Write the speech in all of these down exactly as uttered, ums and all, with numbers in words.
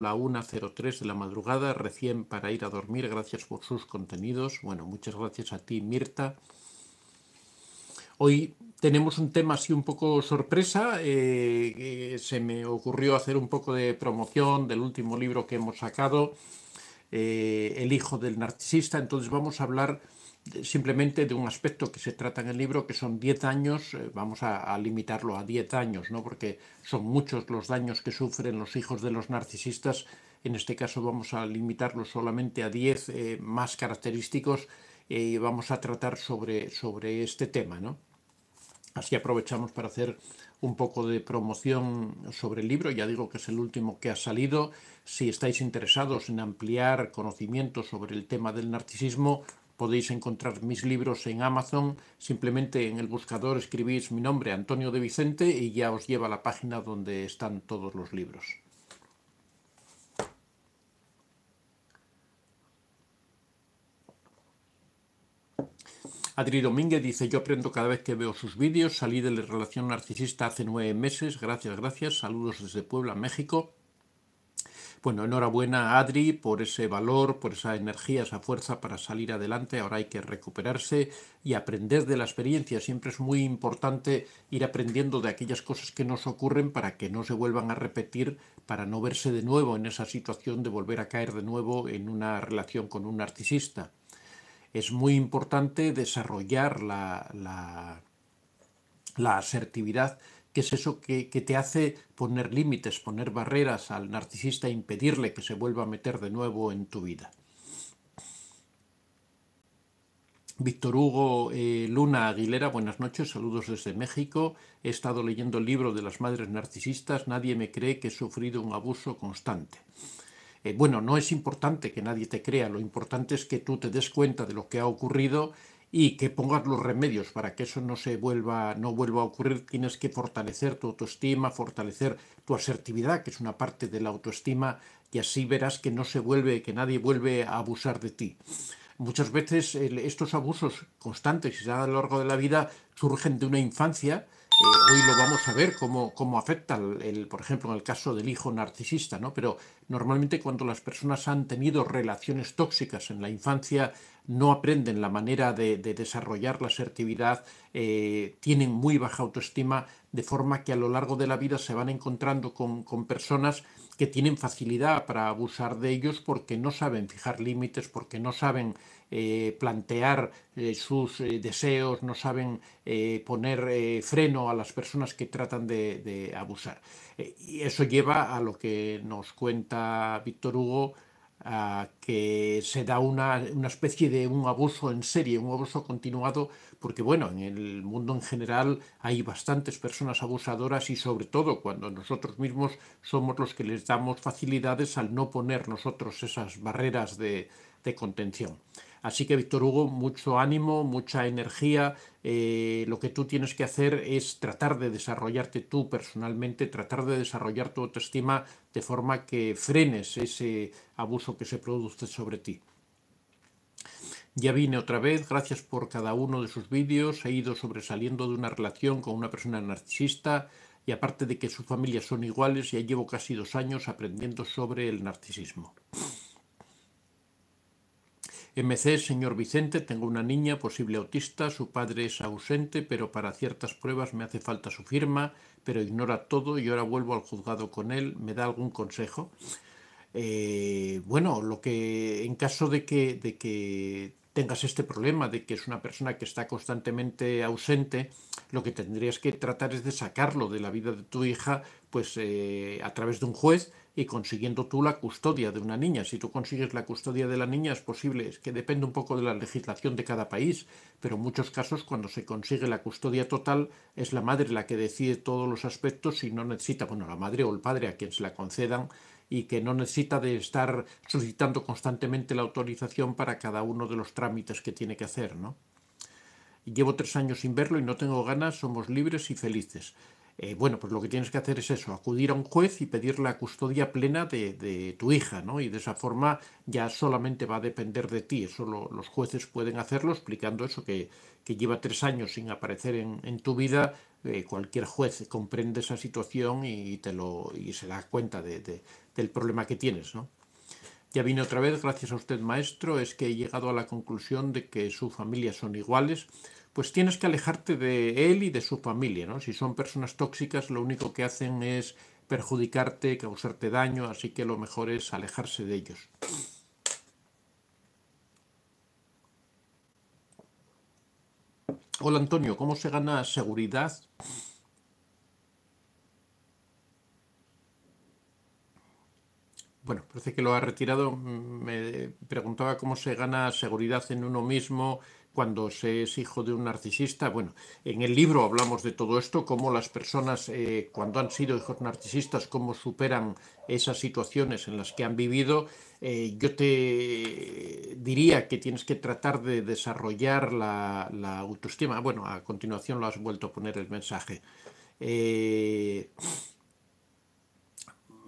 la una cero tres de la madrugada, recién para ir a dormir. Gracias por sus contenidos. Bueno, muchas gracias a ti, Mirta. Hoy tenemos un tema así un poco sorpresa. Eh, eh, se me ocurrió hacer un poco de promoción del último libro que hemos sacado, eh, El hijo del narcisista. Entonces vamos a hablar de, simplemente de un aspecto que se trata en el libro, que son diez años. Eh, vamos a, a limitarlo a diez años, ¿no? Porque son muchos los daños que sufren los hijos de los narcisistas. En este caso vamos a limitarlo solamente a diez eh, más característicos, eh, y vamos a tratar sobre, sobre este tema, ¿no? Así aprovechamos para hacer un poco de promoción sobre el libro. Ya digo que es el último que ha salido. Si estáis interesados en ampliar conocimiento sobre el tema del narcisismo, podéis encontrar mis libros en Amazon. Simplemente en el buscador escribís mi nombre, Antonio de Vicente, y ya os lleva a la página donde están todos los libros. Adri Domínguez dice: yo aprendo cada vez que veo sus vídeos, salí de la relación narcisista hace nueve meses, gracias, gracias, saludos desde Puebla, México. Bueno, enhorabuena, Adri, por ese valor, por esa energía, esa fuerza para salir adelante. Ahora hay que recuperarse y aprender de la experiencia. Siempre es muy importante ir aprendiendo de aquellas cosas que nos ocurren para que no se vuelvan a repetir, para no verse de nuevo en esa situación de volver a caer de nuevo en una relación con un narcisista. Es muy importante desarrollar la, la, la asertividad, que es eso que, que te hace poner límites, poner barreras al narcisista e impedirle que se vuelva a meter de nuevo en tu vida. Víctor Hugo eh, Luna Aguilera, buenas noches, saludos desde México. He estado leyendo el libro de las madres narcisistas, nadie me cree que he sufrido un abuso constante. Eh, bueno, no es importante que nadie te crea, lo importante es que tú te des cuenta de lo que ha ocurrido y que pongas los remedios para que eso no se vuelva, no vuelva a ocurrir. Tienes que fortalecer tu autoestima, fortalecer tu asertividad, que es una parte de la autoestima, y así verás que no se vuelve, que nadie vuelve a abusar de ti. Muchas veces eh, estos abusos constantes que se dan a lo largo de la vida surgen de una infancia. Eh, hoy lo vamos a ver, cómo, cómo afecta, el, el, por ejemplo, en el caso del hijo narcisista, ¿no? Pero normalmente cuando las personas han tenido relaciones tóxicas en la infancia, no aprenden la manera de, de desarrollar la asertividad, eh, tienen muy baja autoestima, de forma que a lo largo de la vida se van encontrando con, con personas que tienen facilidad para abusar de ellos porque no saben fijar límites, porque no saben Eh, plantear eh, sus eh, deseos, no saben eh, poner eh, freno a las personas que tratan de, de abusar. Eh, y eso lleva a lo que nos cuenta Víctor Hugo, a que se da una, una especie de un abuso en serie, un abuso continuado, porque bueno, en el mundo en general hay bastantes personas abusadoras, y sobre todo cuando nosotros mismos somos los que les damos facilidades al no poner nosotros esas barreras de, de contención. Así que, Víctor Hugo, mucho ánimo, mucha energía. Eh, lo que tú tienes que hacer es tratar de desarrollarte tú personalmente, tratar de desarrollar tu autoestima de forma que frenes ese abuso que se produce sobre ti. Ya vine otra vez, gracias por cada uno de sus vídeos. He ido sobresaliendo de una relación con una persona narcisista y aparte de que sus familias son iguales, ya llevo casi dos años aprendiendo sobre el narcisismo. M C, señor Vicente, tengo una niña posible autista, su padre es ausente, pero para ciertas pruebas me hace falta su firma, pero ignora todo y ahora vuelvo al juzgado con él. ¿Me da algún consejo? Eh, bueno, lo que en caso de que, de que tengas este problema, de que es una persona que está constantemente ausente, lo que tendrías que tratar es de sacarlo de la vida de tu hija, pues eh, a través de un juez, y consiguiendo tú la custodia de una niña. Si tú consigues la custodia de la niña, es posible, es que depende un poco de la legislación de cada país, pero en muchos casos cuando se consigue la custodia total es la madre la que decide todos los aspectos y no necesita, bueno, la madre o el padre a quien se la concedan, y que no necesita de estar solicitando constantemente la autorización para cada uno de los trámites que tiene que hacer, ¿no? Llevo tres años sin verlo y no tengo ganas, somos libres y felices. Eh, bueno, pues lo que tienes que hacer es eso, acudir a un juez y pedir la custodia plena de, de tu hija, ¿no? Y de esa forma ya solamente va a depender de ti. Eso lo, los jueces pueden hacerlo, explicando eso, que, que lleva tres años sin aparecer en, en tu vida. Eh, cualquier juez comprende esa situación y, te lo, y se da cuenta de, de, del problema que tienes, ¿no? Ya vine otra vez, gracias a usted, maestro, es que he llegado a la conclusión de que su familia son iguales. Pues tienes que alejarte de él y de su familia, ¿no? Si son personas tóxicas, lo único que hacen es perjudicarte, causarte daño, así que lo mejor es alejarse de ellos. Hola, Antonio, ¿cómo se gana seguridad? Bueno, parece que lo ha retirado. Me preguntaba cómo se gana seguridad en uno mismo cuando se es hijo de un narcisista. Bueno, en el libro hablamos de todo esto, cómo las personas eh, cuando han sido hijos narcisistas, cómo superan esas situaciones en las que han vivido. Eh, yo te diría que tienes que tratar de desarrollar la, la autoestima. Bueno, a continuación lo has vuelto a poner el mensaje. Eh...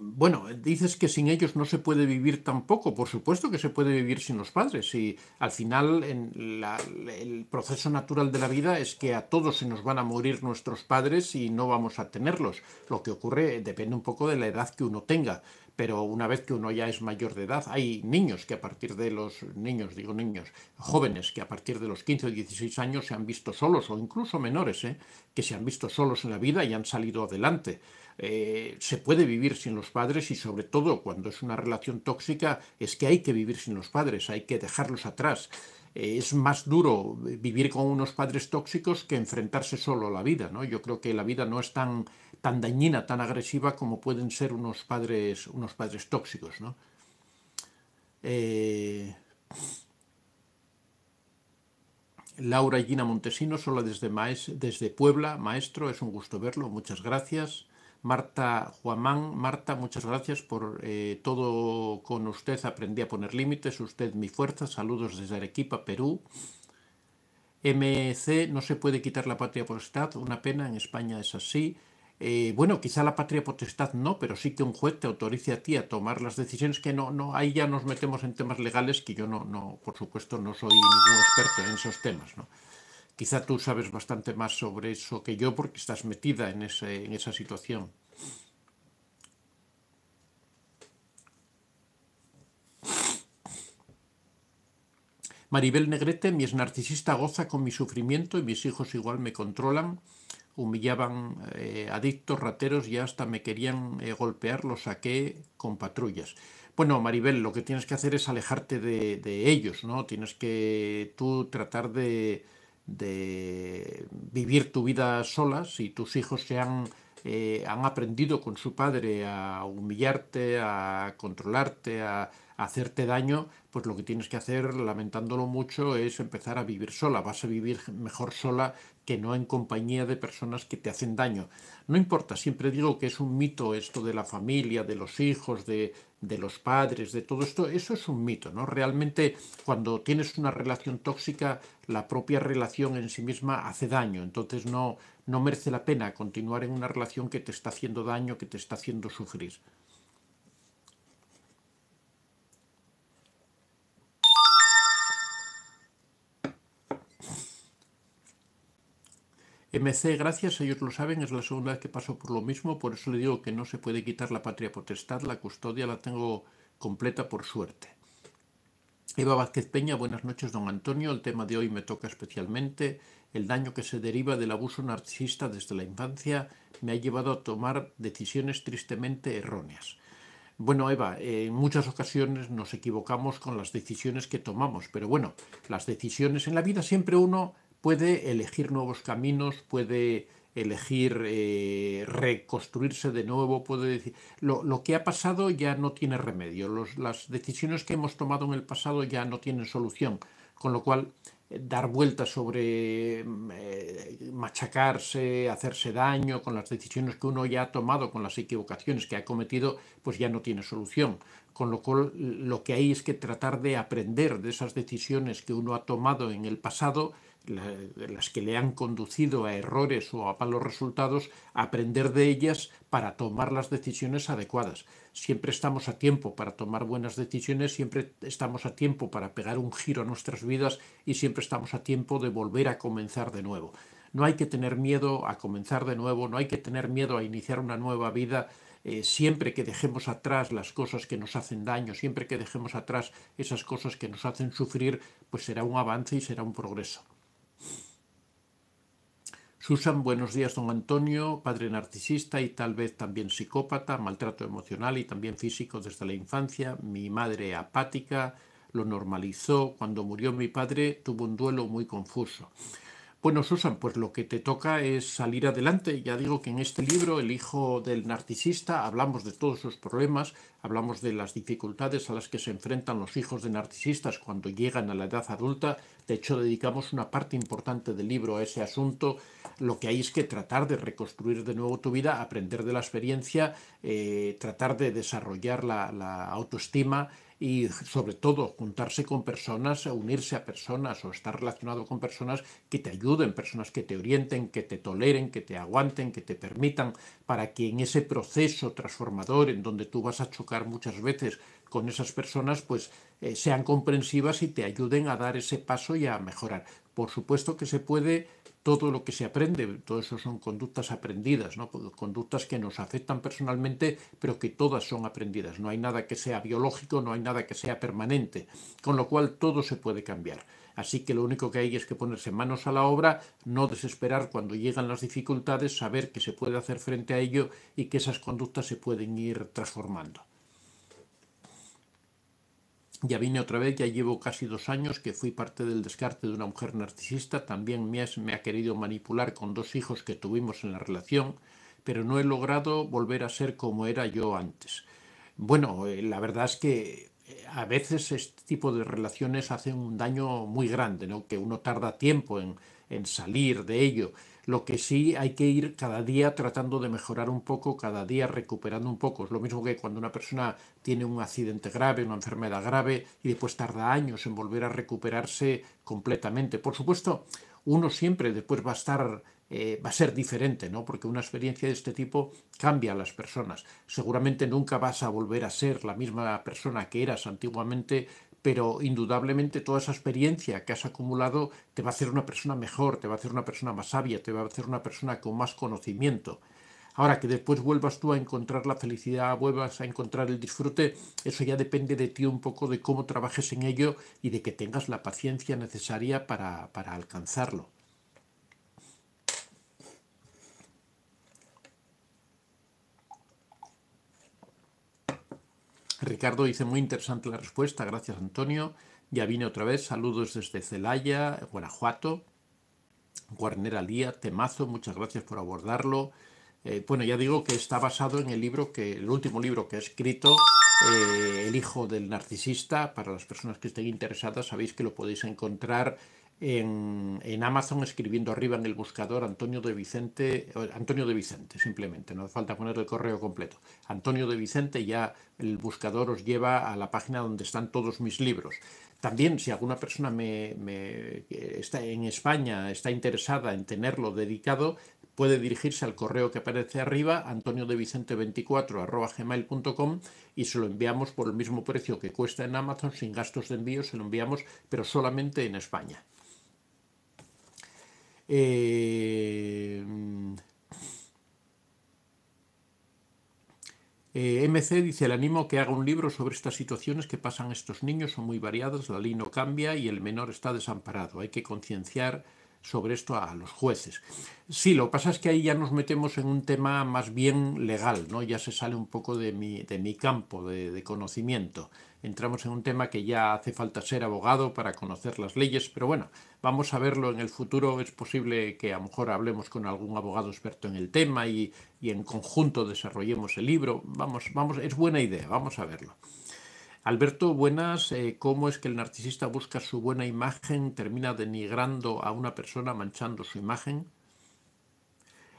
Bueno, dices que sin ellos no se puede vivir tampoco. Por supuesto que se puede vivir sin los padres. Y al final, en la, el proceso natural de la vida es que a todos se nos van a morir nuestros padres y no vamos a tenerlos. Lo que ocurre depende un poco de la edad que uno tenga. Pero una vez que uno ya es mayor de edad, hay niños que a partir de los niños, digo niños, jóvenes que a partir de los quince o dieciséis años se han visto solos, o incluso menores, ¿eh? que se han visto solos en la vida y han salido adelante. Eh, se puede vivir sin los padres, y sobre todo cuando es una relación tóxica es que hay que vivir sin los padres, hay que dejarlos atrás. Eh, es más duro vivir con unos padres tóxicos que enfrentarse solo a la vida, ¿no? Yo creo que la vida no es tan, tan dañina, tan agresiva como pueden ser unos padres, unos padres tóxicos, ¿no? Eh... Laura Gina Montesinos, hola desde, maes, desde Puebla, maestro, es un gusto verlo, muchas gracias. Marta Juamán, Marta, muchas gracias por eh, todo. Con usted aprendí a poner límites, usted mi fuerza, saludos desde Arequipa, Perú. M C, no se puede quitar la patria potestad, una pena, en España es así. Eh, bueno, quizá la patria potestad no, pero sí que un juez te autorice a ti a tomar las decisiones, que no, no, ahí ya nos metemos en temas legales que yo no, no por supuesto, no soy ningún experto en esos temas, ¿no? Quizá tú sabes bastante más sobre eso que yo porque estás metida en, ese, en esa situación. Maribel Negrete, mi exnarcisista goza con mi sufrimiento y mis hijos igual me controlan. Humillaban eh, adictos, rateros, y hasta me querían eh, golpear, los saqué con patrullas. Bueno, Maribel, lo que tienes que hacer es alejarte de, de ellos, ¿no? Tienes que tú tratar de... de vivir tu vida sola. Si tus hijos se han, eh, han aprendido con su padre a humillarte, a controlarte, a, a hacerte daño, pues lo que tienes que hacer, lamentándolo mucho, es empezar a vivir sola. Vas a vivir mejor sola que no en compañía de personas que te hacen daño. No importa, siempre digo que es un mito esto de la familia, de los hijos, de... de los padres, de todo esto. Eso es un mito, ¿no? Realmente cuando tienes una relación tóxica, la propia relación en sí misma hace daño, entonces no, no merece la pena continuar en una relación que te está haciendo daño, que te está haciendo sufrir. M C, gracias, ellos lo saben, es la segunda vez que paso por lo mismo, por eso le digo que no se puede quitar la patria potestad, la custodia la tengo completa por suerte. Eva Vázquez Peña, buenas noches, don Antonio, el tema de hoy me toca especialmente, el daño que se deriva del abuso narcisista desde la infancia me ha llevado a tomar decisiones tristemente erróneas. Bueno, Eva, en muchas ocasiones nos equivocamos con las decisiones que tomamos, pero bueno, las decisiones en la vida siempre uno... puede elegir nuevos caminos, puede elegir eh, reconstruirse de nuevo, puede decir... Lo, lo que ha pasado ya no tiene remedio, Los, las decisiones que hemos tomado en el pasado ya no tienen solución, con lo cual eh, dar vueltas sobre eh, machacarse, hacerse daño con las decisiones que uno ya ha tomado, con las equivocaciones que ha cometido, pues ya no tiene solución. Con lo cual lo que hay es que tratar de aprender de esas decisiones que uno ha tomado en el pasado, las que le han conducido a errores o a malos resultados, aprender de ellas para tomar las decisiones adecuadas. Siempre estamos a tiempo para tomar buenas decisiones, siempre estamos a tiempo para pegar un giro a nuestras vidas y siempre estamos a tiempo de volver a comenzar de nuevo. No hay que tener miedo a comenzar de nuevo, no hay que tener miedo a iniciar una nueva vida. eh, siempre que dejemos atrás las cosas que nos hacen daño, siempre que dejemos atrás esas cosas que nos hacen sufrir, pues será un avance y será un progreso. Susan, buenos días, don Antonio, padre narcisista y tal vez también psicópata, maltrato emocional y también físico desde la infancia. Mi madre apática lo normalizó. Cuando murió mi padre tuvo un duelo muy confuso. Bueno, Susan, pues lo que te toca es salir adelante. Ya digo que en este libro, El hijo del narcisista, hablamos de todos sus problemas, hablamos de las dificultades a las que se enfrentan los hijos de narcisistas cuando llegan a la edad adulta. De hecho, dedicamos una parte importante del libro a ese asunto. Lo que hay es que tratar de reconstruir de nuevo tu vida, aprender de la experiencia, eh, tratar de desarrollar la, la autoestima, y sobre todo juntarse con personas, unirse a personas o estar relacionado con personas que te ayuden, personas que te orienten, que te toleren, que te aguanten, que te permitan, para que en ese proceso transformador en donde tú vas a chocar muchas veces con esas personas, pues eh, sean comprensivas y te ayuden a dar ese paso y a mejorar. Por supuesto que se puede. Todo lo que se aprende, todo eso son conductas aprendidas, ¿no? Conductas que nos afectan personalmente, pero que todas son aprendidas. No hay nada que sea biológico, no hay nada que sea permanente, con lo cual todo se puede cambiar. Así que lo único que hay es que ponerse manos a la obra, no desesperar cuando llegan las dificultades, saber que se puede hacer frente a ello y que esas conductas se pueden ir transformando. Ya vine otra vez, ya llevo casi dos años que fui parte del descarte de una mujer narcisista. También me, es, me ha querido manipular con dos hijos que tuvimos en la relación, pero no he logrado volver a ser como era yo antes. Bueno, eh, la verdad es que a veces este tipo de relaciones hacen un daño muy grande, ¿no? Que uno tarda tiempo en, en salir de ello. Lo que sí hay que ir cada día tratando de mejorar un poco, cada día recuperando un poco. Es lo mismo que cuando una persona tiene un accidente grave, una enfermedad grave, y después tarda años en volver a recuperarse completamente. Por supuesto, uno siempre después va a estar... Eh, va a ser diferente, ¿no? Porque una experiencia de este tipo cambia a las personas. Seguramente nunca vas a volver a ser la misma persona que eras antiguamente, pero indudablemente toda esa experiencia que has acumulado te va a hacer una persona mejor, te va a hacer una persona más sabia, te va a hacer una persona con más conocimiento. Ahora, que después vuelvas tú a encontrar la felicidad, vuelvas a encontrar el disfrute, eso ya depende de ti un poco, de cómo trabajes en ello y de que tengas la paciencia necesaria para, para alcanzarlo. Ricardo dice, muy interesante la respuesta, gracias Antonio. Ya vine otra vez, saludos desde Celaya, Guanajuato. Guarnera Lía, temazo, muchas gracias por abordarlo. Eh, bueno, ya digo que está basado en el libro, que el último libro que he escrito, eh, El hijo del narcisista. Para las personas que estén interesadas, sabéis que lo podéis encontrar en, en Amazon, escribiendo arriba en el buscador Antonio de Vicente, Antonio de Vicente simplemente, no hace falta poner el correo completo. Antonio de Vicente, ya el buscador os lleva a la página donde están todos mis libros. También, si alguna persona me, me, está en España, está interesada en tenerlo dedicado, puede dirigirse al correo que aparece arriba, antonio de vicente veinticuatro arroba gmail punto com, y se lo enviamos por el mismo precio que cuesta en Amazon, sin gastos de envío, se lo enviamos, pero solamente en España. Eh, eh, M C dice, le animo a que haga un libro sobre estas situaciones que pasan estos niños, son muy variadas, la ley no cambia y el menor está desamparado, hay que concienciar sobre esto a los jueces. Sí, lo que pasa es que ahí ya nos metemos en un tema más bien legal, ¿no? Ya se sale un poco de mi, de mi campo de, de conocimiento. Entramos en un tema que ya hace falta ser abogado para conocer las leyes, pero bueno, vamos a verlo en el futuro. Es posible que a lo mejor hablemos con algún abogado experto en el tema y, y en conjunto desarrollemos el libro. Vamos, vamos, es buena idea, vamos a verlo. Alberto, buenas. Eh, ¿Cómo es que el narcisista busca su buena imagen, termina denigrando a una persona, manchando su imagen?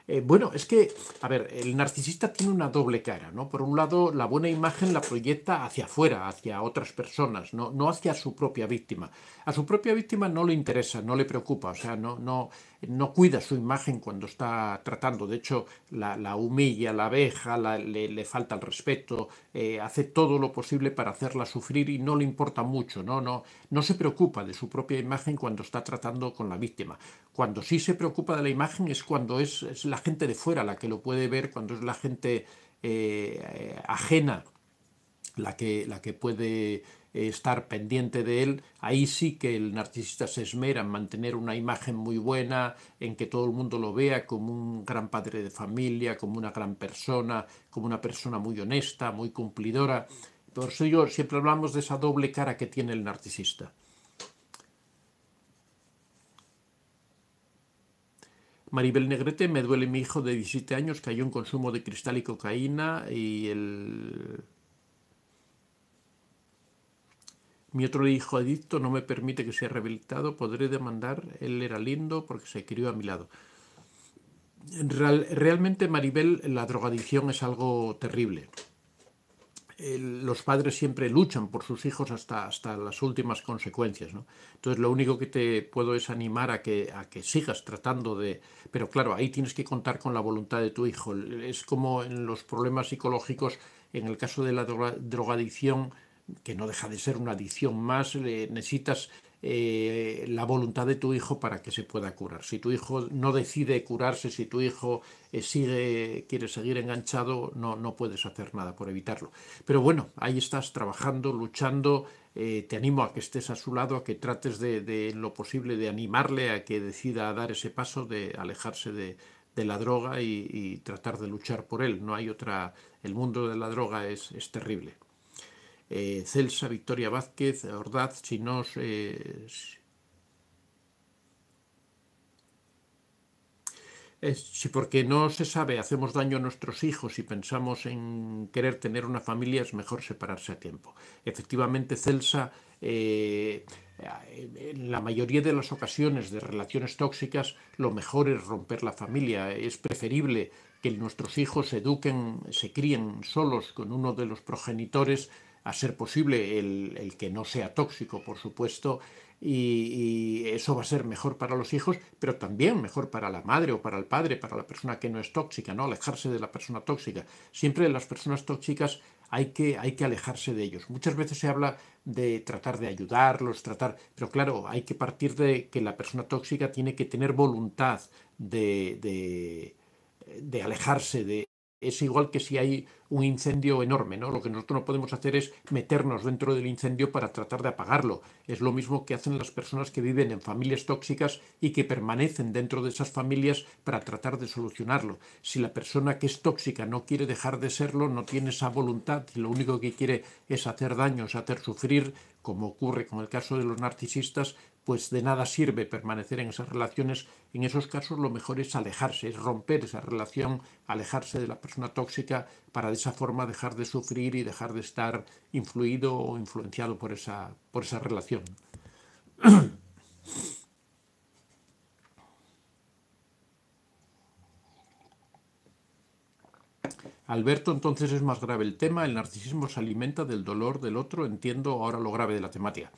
Eh, bueno, es que, a ver, el narcisista tiene una doble cara, ¿no? Por un lado, la buena imagen la proyecta hacia afuera, hacia otras personas, no, no hacia su propia víctima. A su propia víctima no le interesa, no le preocupa, o sea, no... no no cuida su imagen cuando está tratando. De hecho, la, la humilla, la abeja, la, le, le falta el respeto, eh, hace todo lo posible para hacerla sufrir y no le importa mucho, ¿no? No, no se preocupa de su propia imagen cuando está tratando con la víctima. Cuando sí se preocupa de la imagen es cuando es, es la gente de fuera la que lo puede ver, cuando es la gente eh, ajena, la que, la que puede estar pendiente de él, ahí sí que el narcisista se esmera en mantener una imagen muy buena, en que todo el mundo lo vea como un gran padre de familia, como una gran persona, como una persona muy honesta, muy cumplidora. Por eso yo siempre hablamos de esa doble cara que tiene el narcisista. Maribel Negrete, me duele mi hijo de diecisiete años, cayó en consumo de cristal y cocaína y el... Mi otro hijo adicto no me permite que sea rehabilitado, podré demandar, él era lindo porque se crió a mi lado. Real, realmente, Maribel, la drogadicción es algo terrible. El, los padres siempre luchan por sus hijos hasta, hasta las últimas consecuencias, ¿no? Entonces lo único que te puedo es animar a que, a que sigas tratando de... Pero claro, ahí tienes que contar con la voluntad de tu hijo. Es como en los problemas psicológicos, en el caso de la droga, drogadicción... que no deja de ser una adicción más, eh, necesitas eh, la voluntad de tu hijo para que se pueda curar. Si tu hijo no decide curarse, si tu hijo eh, sigue, quiere seguir enganchado, no, no puedes hacer nada por evitarlo. Pero bueno, ahí estás trabajando, luchando, eh, te animo a que estés a su lado, a que trates de, de lo posible de animarle a que decida dar ese paso, de alejarse de... de la droga y, y tratar de luchar por él. No hay otra, el mundo de la droga es, es terrible. Eh, Celsa, Victoria Vázquez, Ordaz, Chinos, eh, eh, si porque no se sabe, hacemos daño a nuestros hijos y pensamos en querer tener una familia, es mejor separarse a tiempo. Efectivamente, Celsa, eh, en la mayoría de las ocasiones de relaciones tóxicas, lo mejor es romper la familia, es preferible que nuestros hijos se eduquen, se críen solos con uno de los progenitores, a ser posible el, el que no sea tóxico, por supuesto, y, y eso va a ser mejor para los hijos, pero también mejor para la madre o para el padre, para la persona que no es tóxica, ¿no? Alejarse de la persona tóxica. Siempre las personas tóxicas hay que, hay que alejarse de ellos. Muchas veces se habla de tratar de ayudarlos, tratar, pero claro, hay que partir de que la persona tóxica tiene que tener voluntad de, de, de alejarse de... Es igual que si hay un incendio enorme, ¿no? Lo que nosotros no podemos hacer es meternos dentro del incendio para tratar de apagarlo. Es lo mismo que hacen las personas que viven en familias tóxicas y que permanecen dentro de esas familias para tratar de solucionarlo. Si la persona que es tóxica no quiere dejar de serlo, no tiene esa voluntad y lo único que quiere es hacer daño, es hacer sufrir, como ocurre con el caso de los narcisistas, pues de nada sirve permanecer en esas relaciones. En esos casos lo mejor es alejarse, es romper esa relación, alejarse de la persona tóxica para de esa forma dejar de sufrir y dejar de estar influido o influenciado por esa, por esa relación. Alberto, entonces es más grave el tema, el narcisismo se alimenta del dolor del otro, entiendo ahora lo grave de la temática.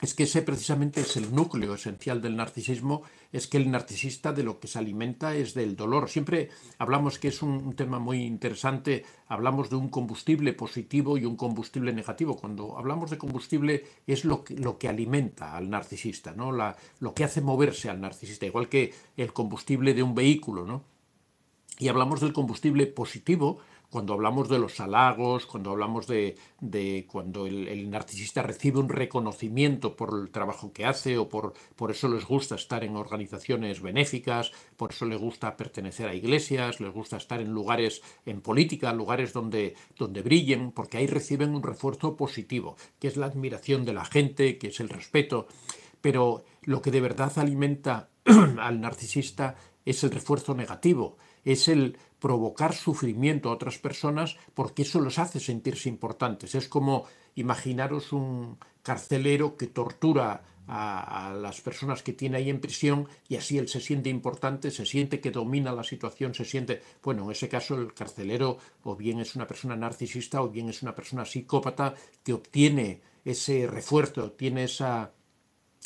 Es que ese precisamente es el núcleo esencial del narcisismo, es que el narcisista de lo que se alimenta es del dolor. Siempre hablamos que es un, un tema muy interesante, hablamos de un combustible positivo y un combustible negativo. Cuando hablamos de combustible es lo que, lo que alimenta al narcisista, ¿no? La, lo que hace moverse al narcisista, igual que el combustible de un vehículo, ¿no? Y hablamos del combustible positivo, cuando hablamos de los halagos, cuando hablamos de, de cuando el, el narcisista recibe un reconocimiento por el trabajo que hace o por, por eso les gusta estar en organizaciones benéficas, por eso les gusta pertenecer a iglesias, les gusta estar en lugares, en política, lugares donde, donde brillen, porque ahí reciben un refuerzo positivo, que es la admiración de la gente, que es el respeto. Pero lo que de verdad alimenta al narcisista es el refuerzo negativo, es el provocar sufrimiento a otras personas porque eso los hace sentirse importantes. Es como imaginaros un carcelero que tortura a, a las personas que tiene ahí en prisión y así él se siente importante, se siente que domina la situación, se siente... Bueno, en ese caso el carcelero o bien es una persona narcisista o bien es una persona psicópata que obtiene ese refuerzo, obtiene esa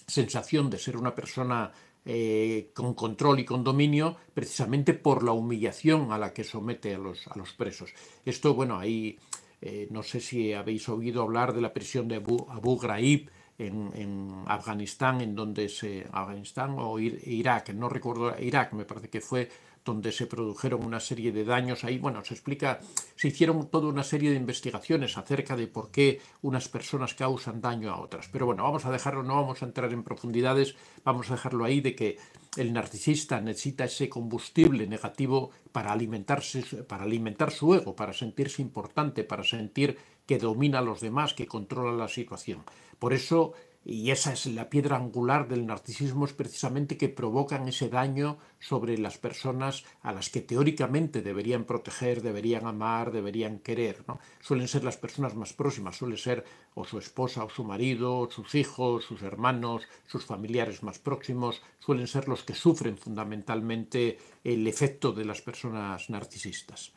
sensación de ser una persona... Eh, con control y con dominio precisamente por la humillación a la que somete a los, a los presos. Esto, bueno, ahí eh, no sé si habéis oído hablar de la prisión de Abu, Abu Ghraib en, en Afganistán, en donde se... Afganistán o Irak, no recuerdo, Irak me parece que fue, donde se produjeron una serie de daños. Ahí, bueno, se explica, se hicieron toda una serie de investigaciones acerca de por qué unas personas causan daño a otras. Pero bueno, vamos a dejarlo, no vamos a entrar en profundidades, vamos a dejarlo ahí de que el narcisista necesita ese combustible negativo para alimentarse, para alimentar su ego, para sentirse importante, para sentir que domina a los demás, que controla la situación. Por eso... y esa es la piedra angular del narcisismo, es precisamente que provocan ese daño sobre las personas a las que teóricamente deberían proteger, deberían amar, deberían querer, ¿no? Suelen ser las personas más próximas, suele ser o su esposa o su marido, o sus hijos, sus hermanos, sus familiares más próximos, suelen ser los que sufren fundamentalmente el efecto de las personas narcisistas.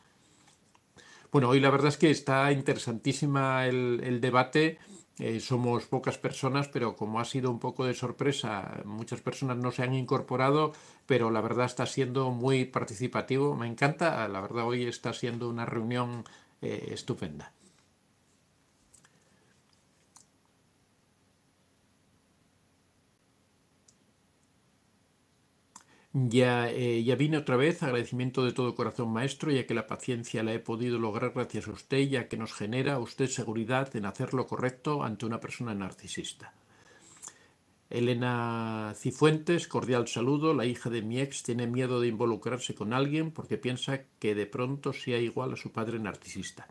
Bueno, hoy la verdad es que está interesantísima el, el debate. Eh, somos pocas personas, pero como ha sido un poco de sorpresa, muchas personas no se han incorporado, pero la verdad está siendo muy participativo. Me encanta, la verdad hoy está siendo una reunión eh, estupenda. Ya, eh, ya vine otra vez, agradecimiento de todo corazón, maestro, ya que la paciencia la he podido lograr gracias a usted, ya que nos genera a usted seguridad en hacer lo correcto ante una persona narcisista. Elena Cifuentes, cordial saludo, la hija de mi ex tiene miedo de involucrarse con alguien porque piensa que de pronto sea igual a su padre narcisista.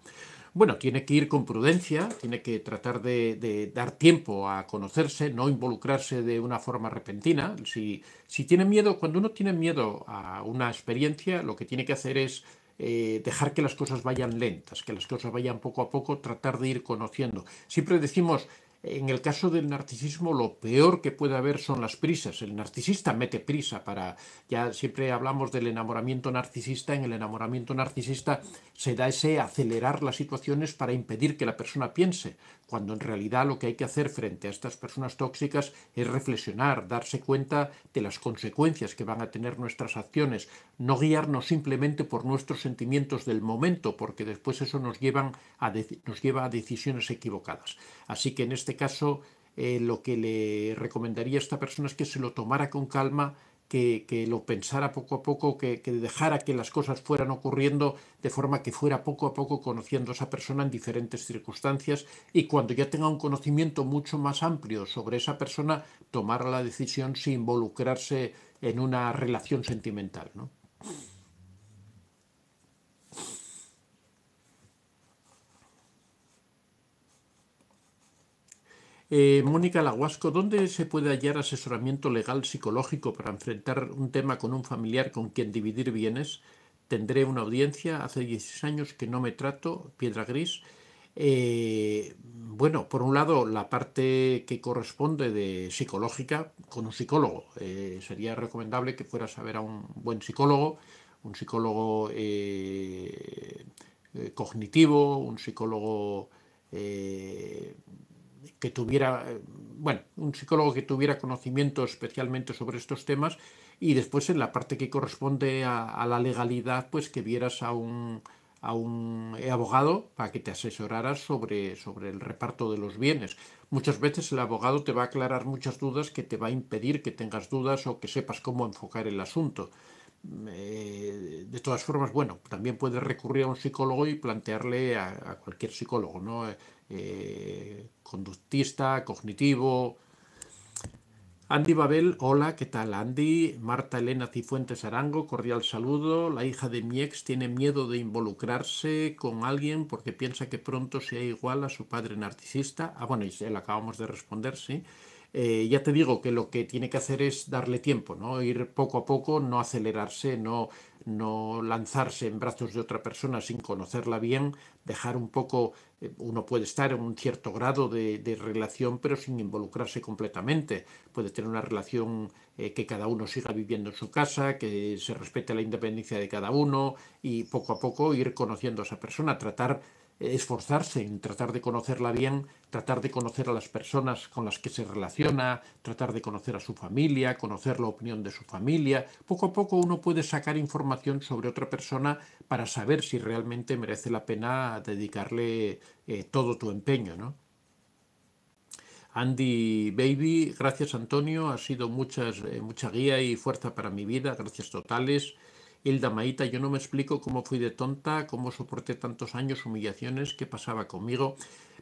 Bueno, tiene que ir con prudencia, tiene que tratar de, de dar tiempo a conocerse, no involucrarse de una forma repentina. Si, si tiene miedo, cuando uno tiene miedo a una experiencia, lo que tiene que hacer es eh, dejar que las cosas vayan lentas, que las cosas vayan poco a poco, tratar de ir conociendo. Siempre decimos, en el caso del narcisismo, lo peor que puede haber son las prisas. El narcisista mete prisa para... Ya siempre hablamos del enamoramiento narcisista. En el enamoramiento narcisista se da ese acelerar las situaciones para impedir que la persona piense, cuando en realidad lo que hay que hacer frente a estas personas tóxicas es reflexionar, darse cuenta de las consecuencias que van a tener nuestras acciones, no guiarnos simplemente por nuestros sentimientos del momento, porque después eso nos, llevan a nos lleva a decisiones equivocadas. Así que en este caso, eh, lo que le recomendaría a esta persona es que se lo tomara con calma, que, que lo pensara poco a poco, que, que dejara que las cosas fueran ocurriendo de forma que fuera poco a poco conociendo a esa persona en diferentes circunstancias, y cuando ya tenga un conocimiento mucho más amplio sobre esa persona, tomar la decisión sin involucrarse en una relación sentimental, ¿no? Eh, Mónica Laguasco, ¿dónde se puede hallar asesoramiento legal psicológico para enfrentar un tema con un familiar con quien dividir bienes? Tendré una audiencia, hace dieciséis años que no me trato, piedra gris. Eh, bueno, por un lado, la parte que corresponde de psicológica con un psicólogo. Eh, sería recomendable que fueras a ver a un buen psicólogo, un psicólogo eh, cognitivo, un psicólogo... Eh, que tuviera, bueno, un psicólogo que tuviera conocimiento especialmente sobre estos temas, y después en la parte que corresponde a, a la legalidad, pues que vieras a un, a un abogado para que te asesoraras sobre, sobre el reparto de los bienes. Muchas veces el abogado te va a aclarar muchas dudas que te va a impedir que tengas dudas o que sepas cómo enfocar el asunto. Eh, de todas formas, bueno, también puedes recurrir a un psicólogo y plantearle a, a cualquier psicólogo, ¿no? Eh, conductista, cognitivo. Andy Babel, hola, ¿qué tal, Andy? Marta Elena Cifuentes Arango, cordial saludo. La hija de mi ex tiene miedo de involucrarse con alguien porque piensa que pronto sea igual a su padre narcisista. Ah, bueno, y se le acabamos de responder, sí. Eh, ya te digo que lo que tiene que hacer es darle tiempo, ¿no? Ir poco a poco, no acelerarse, no, no lanzarse en brazos de otra persona sin conocerla bien, dejar un poco, eh, uno puede estar en un cierto grado de, de relación pero sin involucrarse completamente. Puede tener una relación eh, que cada uno siga viviendo en su casa, que se respete la independencia de cada uno, y poco a poco ir conociendo a esa persona, tratar esforzarse en tratar de conocerla bien, tratar de conocer a las personas con las que se relaciona, tratar de conocer a su familia, conocer la opinión de su familia. Poco a poco uno puede sacar información sobre otra persona para saber si realmente merece la pena dedicarle eh, todo tu empeño, ¿no? Andy Baby, gracias Antonio, ha sido muchas, eh, mucha guía y fuerza para mi vida, gracias totales. Hilda Maíta, yo no me explico cómo fui de tonta, cómo soporté tantos años, humillaciones, qué pasaba conmigo.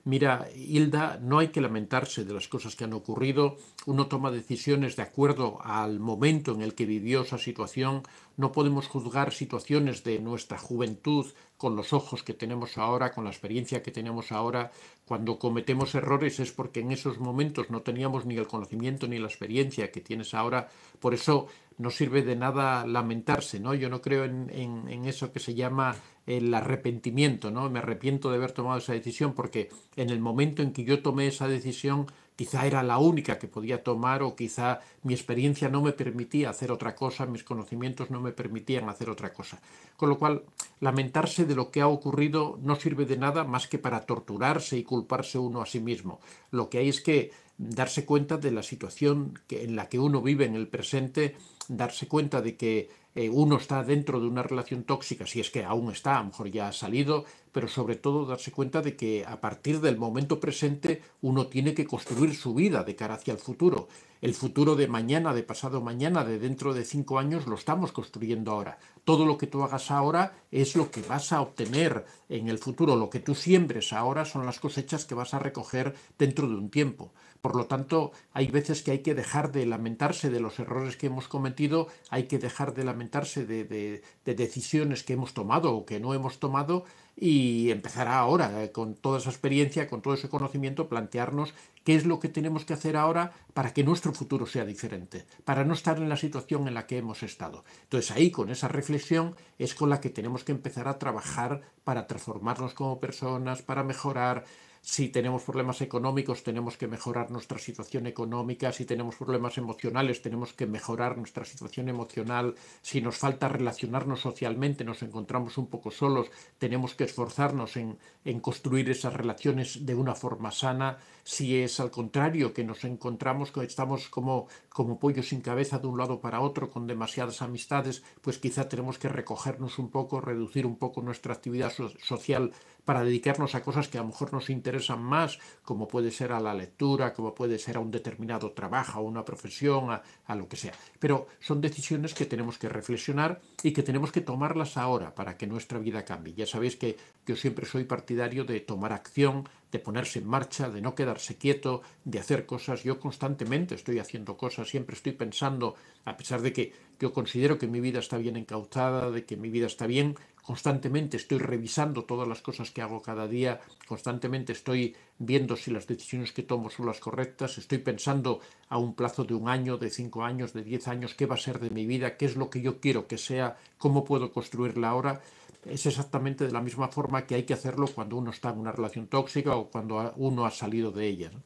Mira, Hilda, no hay que lamentarse de las cosas que han ocurrido. Uno toma decisiones de acuerdo al momento en el que vivió esa situación. No podemos juzgar situaciones de nuestra juventud con los ojos que tenemos ahora, con la experiencia que tenemos ahora. Cuando cometemos errores es porque en esos momentos no teníamos ni el conocimiento ni la experiencia que tienes ahora. Por eso no sirve de nada lamentarse, ¿no? Yo no creo en, en, en eso que se llama el arrepentimiento, ¿no? Me arrepiento de haber tomado esa decisión porque en el momento en que yo tomé esa decisión quizá era la única que podía tomar o quizá mi experiencia no me permitía hacer otra cosa, mis conocimientos no me permitían hacer otra cosa. Con lo cual, lamentarse de lo que ha ocurrido no sirve de nada más que para torturarse y culparse uno a sí mismo. Lo que hay es que darse cuenta de la situación que, en la que uno vive en el presente, darse cuenta de que eh, uno está dentro de una relación tóxica, si es que aún está, a lo mejor ya ha salido, pero sobre todo darse cuenta de que a partir del momento presente uno tiene que construir su vida de cara hacia el futuro. El futuro de mañana, de pasado mañana, de dentro de cinco años lo estamos construyendo ahora. Todo lo que tú hagas ahora es lo que vas a obtener en el futuro. Lo que tú siembres ahora son las cosechas que vas a recoger dentro de un tiempo. Por lo tanto, hay veces que hay que dejar de lamentarse de los errores que hemos cometido, hay que dejar de lamentarse de, de, de decisiones que hemos tomado o que no hemos tomado, y empezar ahora, con toda esa experiencia, con todo ese conocimiento, plantearnos qué es lo que tenemos que hacer ahora para que nuestro futuro sea diferente, para no estar en la situación en la que hemos estado. Entonces ahí, con esa reflexión, es con la que tenemos que empezar a trabajar para transformarnos como personas, para mejorar. Si tenemos problemas económicos, tenemos que mejorar nuestra situación económica. Si tenemos problemas emocionales, tenemos que mejorar nuestra situación emocional. Si nos falta relacionarnos socialmente, nos encontramos un poco solos, tenemos que esforzarnos en, en construir esas relaciones de una forma sana. Si es al contrario, que nos encontramos, que estamos como, como pollos sin cabeza de un lado para otro, con demasiadas amistades, pues quizá tenemos que recogernos un poco, reducir un poco nuestra actividad so- social para dedicarnos a cosas que a lo mejor nos interesan más, como puede ser a la lectura, como puede ser a un determinado trabajo, a una profesión, a, a lo que sea. Pero son decisiones que tenemos que reflexionar y que tenemos que tomarlas ahora para que nuestra vida cambie. Ya sabéis que yo siempre soy partidario de tomar acción, de ponerse en marcha, de no quedarse quieto, de hacer cosas. Yo constantemente estoy haciendo cosas, siempre estoy pensando, a pesar de que yo considero que mi vida está bien encauzada, de que mi vida está bien, constantemente estoy revisando todas las cosas que hago cada día, constantemente estoy viendo si las decisiones que tomo son las correctas, estoy pensando a un plazo de un año, de cinco años, de diez años, qué va a ser de mi vida, qué es lo que yo quiero que sea, cómo puedo construirla ahora. Es exactamente de la misma forma que hay que hacerlo cuando uno está en una relación tóxica o cuando uno ha salido de ella, ¿no?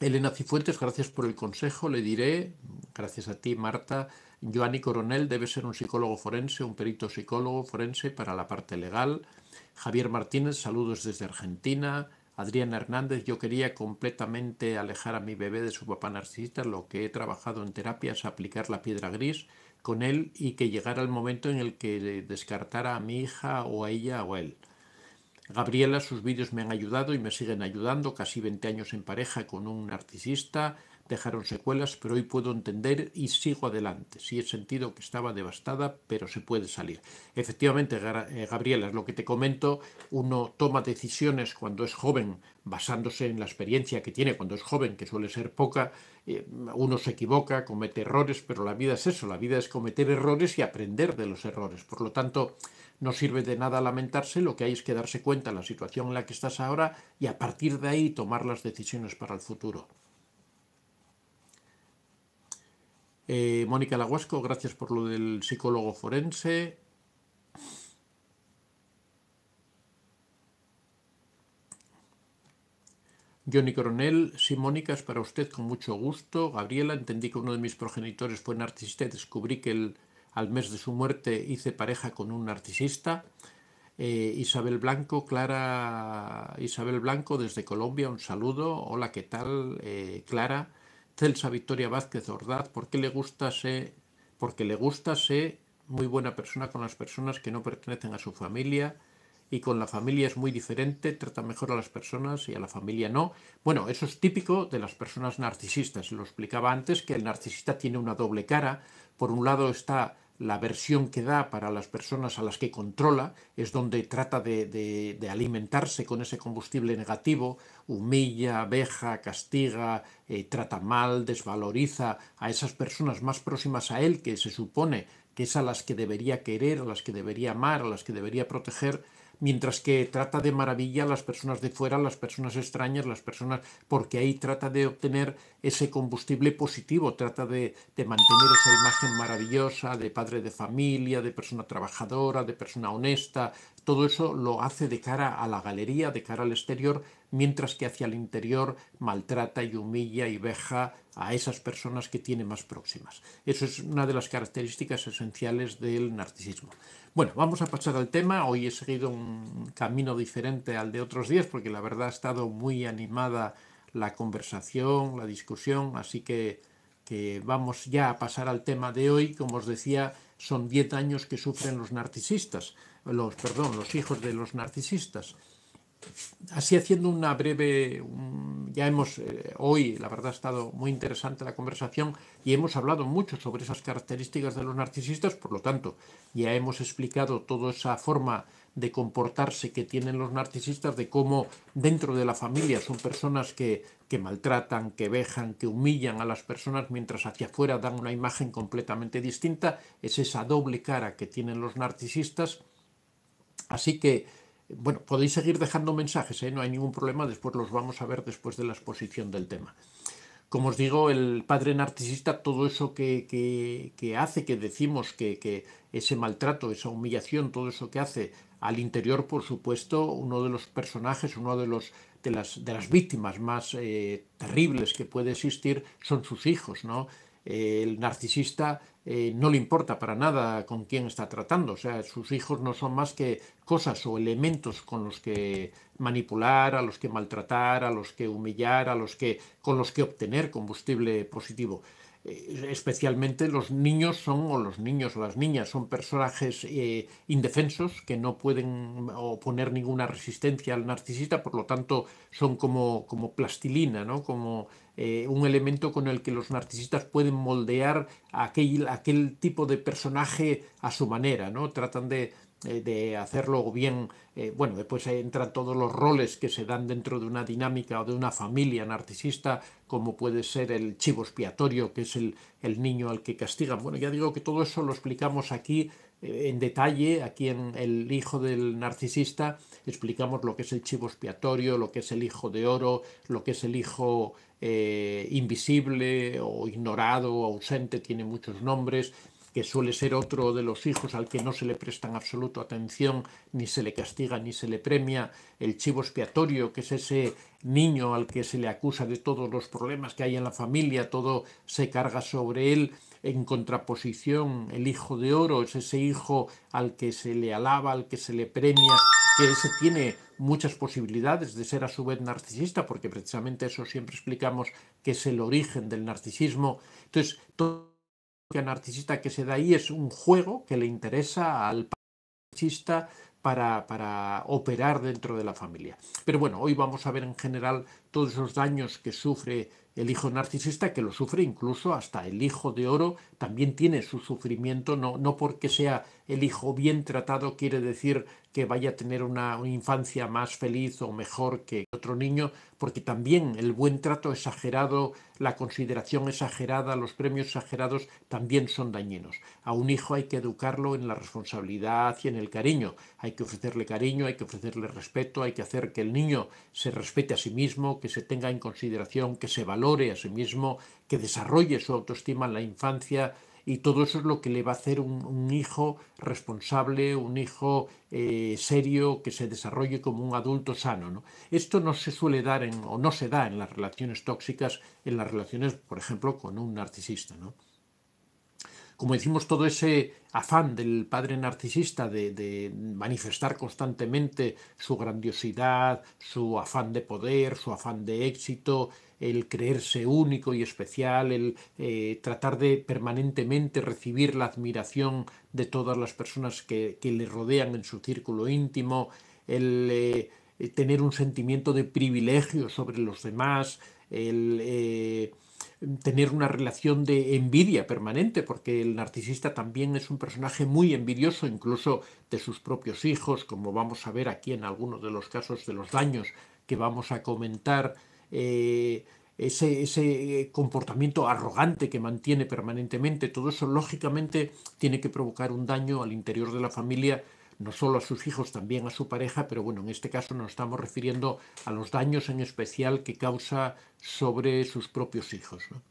Elena Cifuentes, gracias por el consejo, le diré, gracias a ti, Marta. Joanny Coronel, debe ser un psicólogo forense, un perito psicólogo forense para la parte legal. Javier Martínez, saludos desde Argentina. Adriana Hernández, yo quería completamente alejar a mi bebé de su papá narcisista, lo que he trabajado en terapia es aplicar la piedra gris con él y que llegara el momento en el que descartara a mi hija o a ella o a él. Gabriela, sus vídeos me han ayudado y me siguen ayudando, casi veinte años en pareja con un narcisista, dejaron secuelas, pero hoy puedo entender y sigo adelante. Sí he sentido que estaba devastada, pero se puede salir. Efectivamente, Gabriela, es lo que te comento, uno toma decisiones cuando es joven, basándose en la experiencia que tiene cuando es joven, que suele ser poca. Uno se equivoca, comete errores, pero la vida es eso, la vida es cometer errores y aprender de los errores. Por lo tanto, no sirve de nada lamentarse, lo que hay es que darse cuenta de la situación en la que estás ahora y a partir de ahí tomar las decisiones para el futuro. Eh, Mónica Laguasco, gracias por lo del psicólogo forense. Johnny Coronel, sí, Mónica, es para usted con mucho gusto. Gabriela, entendí que uno de mis progenitores fue narcisista y descubrí que el al mes de su muerte hice pareja con un narcisista. Eh, Isabel Blanco, Clara Isabel Blanco desde Colombia, un saludo. Hola, ¿qué tal, eh, Clara? Celsa Victoria Vázquez Ordaz, ¿por qué le gusta ser? Porque le gusta ser muy buena persona con las personas que no pertenecen a su familia y con la familia es muy diferente, trata mejor a las personas y a la familia no. Bueno, eso es típico de las personas narcisistas. Lo explicaba antes, que el narcisista tiene una doble cara. Por un lado está la versión que da para las personas a las que controla, es donde trata de, de, de alimentarse con ese combustible negativo, humilla, veja, castiga, eh, trata mal, desvaloriza a esas personas más próximas a él, que se supone que es a las que debería querer, a las que debería amar, a las que debería proteger, mientras que trata de maravilla a las personas de fuera, las personas extrañas, las personas, porque ahí trata de obtener ese combustible positivo, trata de, de mantener esa imagen maravillosa de padre de familia, de persona trabajadora, de persona honesta. Todo eso lo hace de cara a la galería, de cara al exterior, mientras que hacia el interior maltrata y humilla y veja a esas personas que tiene más próximas. Eso es una de las características esenciales del narcisismo. Bueno, vamos a pasar al tema. Hoy he seguido un camino diferente al de otros días, porque la verdad ha estado muy animada la conversación, la discusión, así que, que vamos ya a pasar al tema de hoy. Como os decía, son diez años que sufren los narcisistas, los, perdón, los hijos de los narcisistas. Así, haciendo una breve... Ya hemos... Eh, hoy, la verdad, ha estado muy interesante la conversación y hemos hablado mucho sobre esas características de los narcisistas. Por lo tanto, ya hemos explicado toda esa forma de comportarse que tienen los narcisistas, de cómo dentro de la familia son personas que, que maltratan, que vejan, que humillan a las personas, mientras hacia afuera dan una imagen completamente distinta. Es esa doble cara que tienen los narcisistas. Así que... Bueno, podéis seguir dejando mensajes, ¿eh? No hay ningún problema, después los vamos a ver después de la exposición del tema. Como os digo, el padre narcisista, todo eso que, que, que hace, que decimos que, que ese maltrato, esa humillación, todo eso que hace al interior, por supuesto, uno de los personajes, uno de los... De las, de las víctimas más eh, terribles que puede existir son sus hijos, ¿no? Eh, el narcisista eh, no le importa para nada con quién está tratando, o sea, sus hijos no son más que cosas o elementos con los que manipular, a los que maltratar, a los que humillar, a los que, con los que obtener combustible positivo. Especialmente los niños son, o los niños o las niñas son personajes eh, indefensos que no pueden oponer ninguna resistencia al narcisista, por lo tanto son como, como plastilina, ¿no? Como eh, un elemento con el que los narcisistas pueden moldear aquel, aquel tipo de personaje a su manera, ¿no? Tratan de, de hacerlo bien. Eh, bueno, después entran todos los roles que se dan dentro de una dinámica o de una familia narcisista, como puede ser el chivo expiatorio, que es el, el niño al que castigan. Bueno, ya digo que todo eso lo explicamos aquí eh, en detalle, aquí en El hijo del narcisista. Explicamos lo que es el chivo expiatorio, lo que es el hijo de oro, lo que es el hijo eh, invisible o ignorado o ausente, tiene muchos nombres, que suele ser otro de los hijos al que no se le presta en absoluto atención, ni se le castiga, ni se le premia. El chivo expiatorio, que es ese niño al que se le acusa de todos los problemas que hay en la familia, todo se carga sobre él. En contraposición, el hijo de oro es ese hijo al que se le alaba, al que se le premia, que ese tiene muchas posibilidades de ser a su vez narcisista, porque precisamente eso siempre explicamos que es el origen del narcisismo. Entonces, todo que narcisista que se da ahí es un juego que le interesa al narcisista para, para operar dentro de la familia. Pero bueno, hoy vamos a ver en general todos esos daños que sufre el hijo narcisista, que lo sufre incluso hasta el hijo de oro, también tiene su sufrimiento. No, no porque sea el hijo bien tratado quiere decir que vaya a tener una, una infancia más feliz o mejor que otro niño, porque también el buen trato exagerado, la consideración exagerada, los premios exagerados también son dañinos. A un hijo hay que educarlo en la responsabilidad y en el cariño. Hay que ofrecerle cariño, hay que ofrecerle respeto, hay que hacer que el niño se respete a sí mismo, que se tenga en consideración, que se valore a sí mismo, que desarrolle su autoestima en la infancia. Y todo eso es lo que le va a hacer un, un hijo responsable, un hijo eh, serio, que se desarrolle como un adulto sano, ¿no? Esto no se suele dar en, o no se da en las relaciones tóxicas, en las relaciones, por ejemplo, con un narcisista, ¿no? Como decimos, todo ese afán del padre narcisista de, de manifestar constantemente su grandiosidad, su afán de poder, su afán de éxito, el creerse único y especial, el eh, tratar de permanentemente recibir la admiración de todas las personas que, que le rodean en su círculo íntimo, el eh, tener un sentimiento de privilegio sobre los demás, el eh, tener una relación de envidia permanente, porque el narcisista también es un personaje muy envidioso, incluso de sus propios hijos, como vamos a ver aquí en algunos de los casos de los daños que vamos a comentar, eh, ese, ese comportamiento arrogante que mantiene permanentemente. Todo eso lógicamente tiene que provocar un daño al interior de la familia, no solo a sus hijos, también a su pareja, pero bueno, en este caso nos estamos refiriendo a los daños en especial que causa sobre sus propios hijos, ¿no?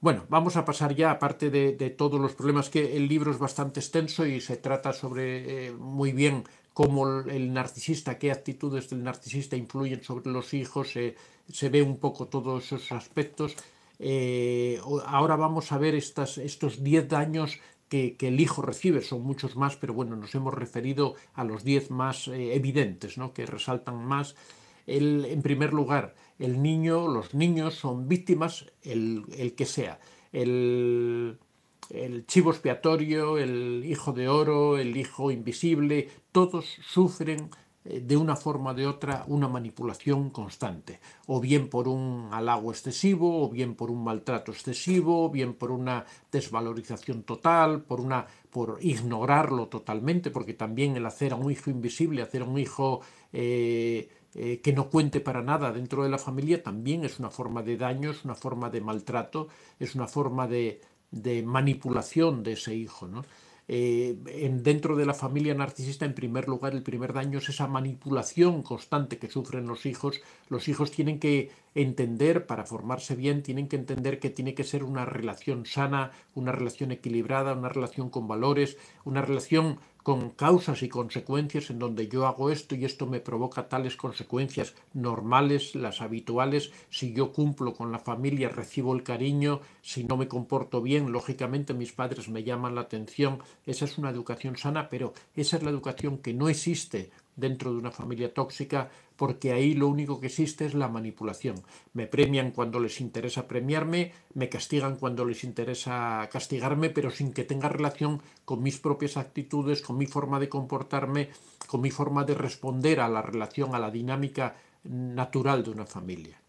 Bueno, vamos a pasar ya, aparte de, de todos los problemas, que el libro es bastante extenso y se trata sobre eh, muy bien cómo el narcisista, qué actitudes del narcisista influyen sobre los hijos, eh, se ve un poco todos esos aspectos. Eh, ahora vamos a ver estas, estos diez daños Que, que el hijo recibe. Son muchos más, pero bueno, nos hemos referido a los diez más eh, evidentes, ¿no?, que resaltan más. El, en primer lugar, el niño, los niños son víctimas, el, el que sea, el, el chivo expiatorio, el hijo de oro, el hijo invisible, todos sufren eh, de una forma o de otra una manipulación constante, o bien por un halago excesivo, o bien por un maltrato excesivo, o bien por una desvalorización total, por una por ignorarlo totalmente, porque también el hacer a un hijo invisible, hacer a un hijo eh, eh, que no cuente para nada dentro de la familia, también es una forma de daño, es una forma de maltrato, es una forma de, de manipulación de ese hijo, ¿no? Eh, en, dentro de la familia narcisista, en primer lugar, el primer daño es esa manipulación constante que sufren los hijos. Los hijos tienen que entender, para formarse bien, tienen que entender que tiene que ser una relación sana, una relación equilibrada, una relación con valores, una relación con causas y consecuencias, en donde yo hago esto y esto me provoca tales consecuencias normales, las habituales. Si yo cumplo con la familia, recibo el cariño; si no me comporto bien, lógicamente mis padres me llaman la atención. Esa es una educación sana, pero esa es la educación que no existe dentro de una familia tóxica, porque ahí lo único que existe es la manipulación. Me premian cuando les interesa premiarme, me castigan cuando les interesa castigarme, pero sin que tenga relación con mis propias actitudes, con mi forma de comportarme, con mi forma de responder a la relación, a la dinámica natural de una familia.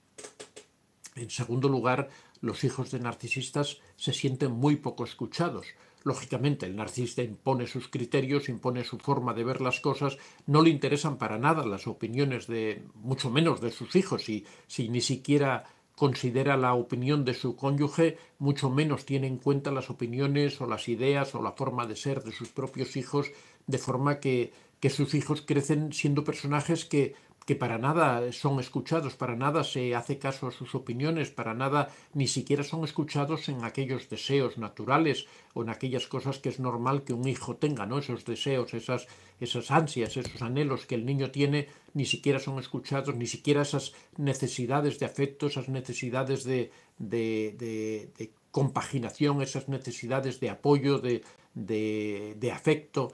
En segundo lugar, los hijos de narcisistas se sienten muy poco escuchados. Lógicamente, el narcisista impone sus criterios, impone su forma de ver las cosas. No le interesan para nada las opiniones de, mucho menos de sus hijos, y si ni siquiera considera la opinión de su cónyuge, mucho menos tiene en cuenta las opiniones o las ideas o la forma de ser de sus propios hijos, de forma que, que sus hijos crecen siendo personajes que, que para nada son escuchados, para nada se hace caso a sus opiniones, para nada ni siquiera son escuchados en aquellos deseos naturales o en aquellas cosas que es normal que un hijo tenga, ¿no? Esos deseos, esas, esas ansias, esos anhelos que el niño tiene, ni siquiera son escuchados, ni siquiera esas necesidades de afecto, esas necesidades de, de, de, de compaginación, esas necesidades de apoyo, de, de, de afecto.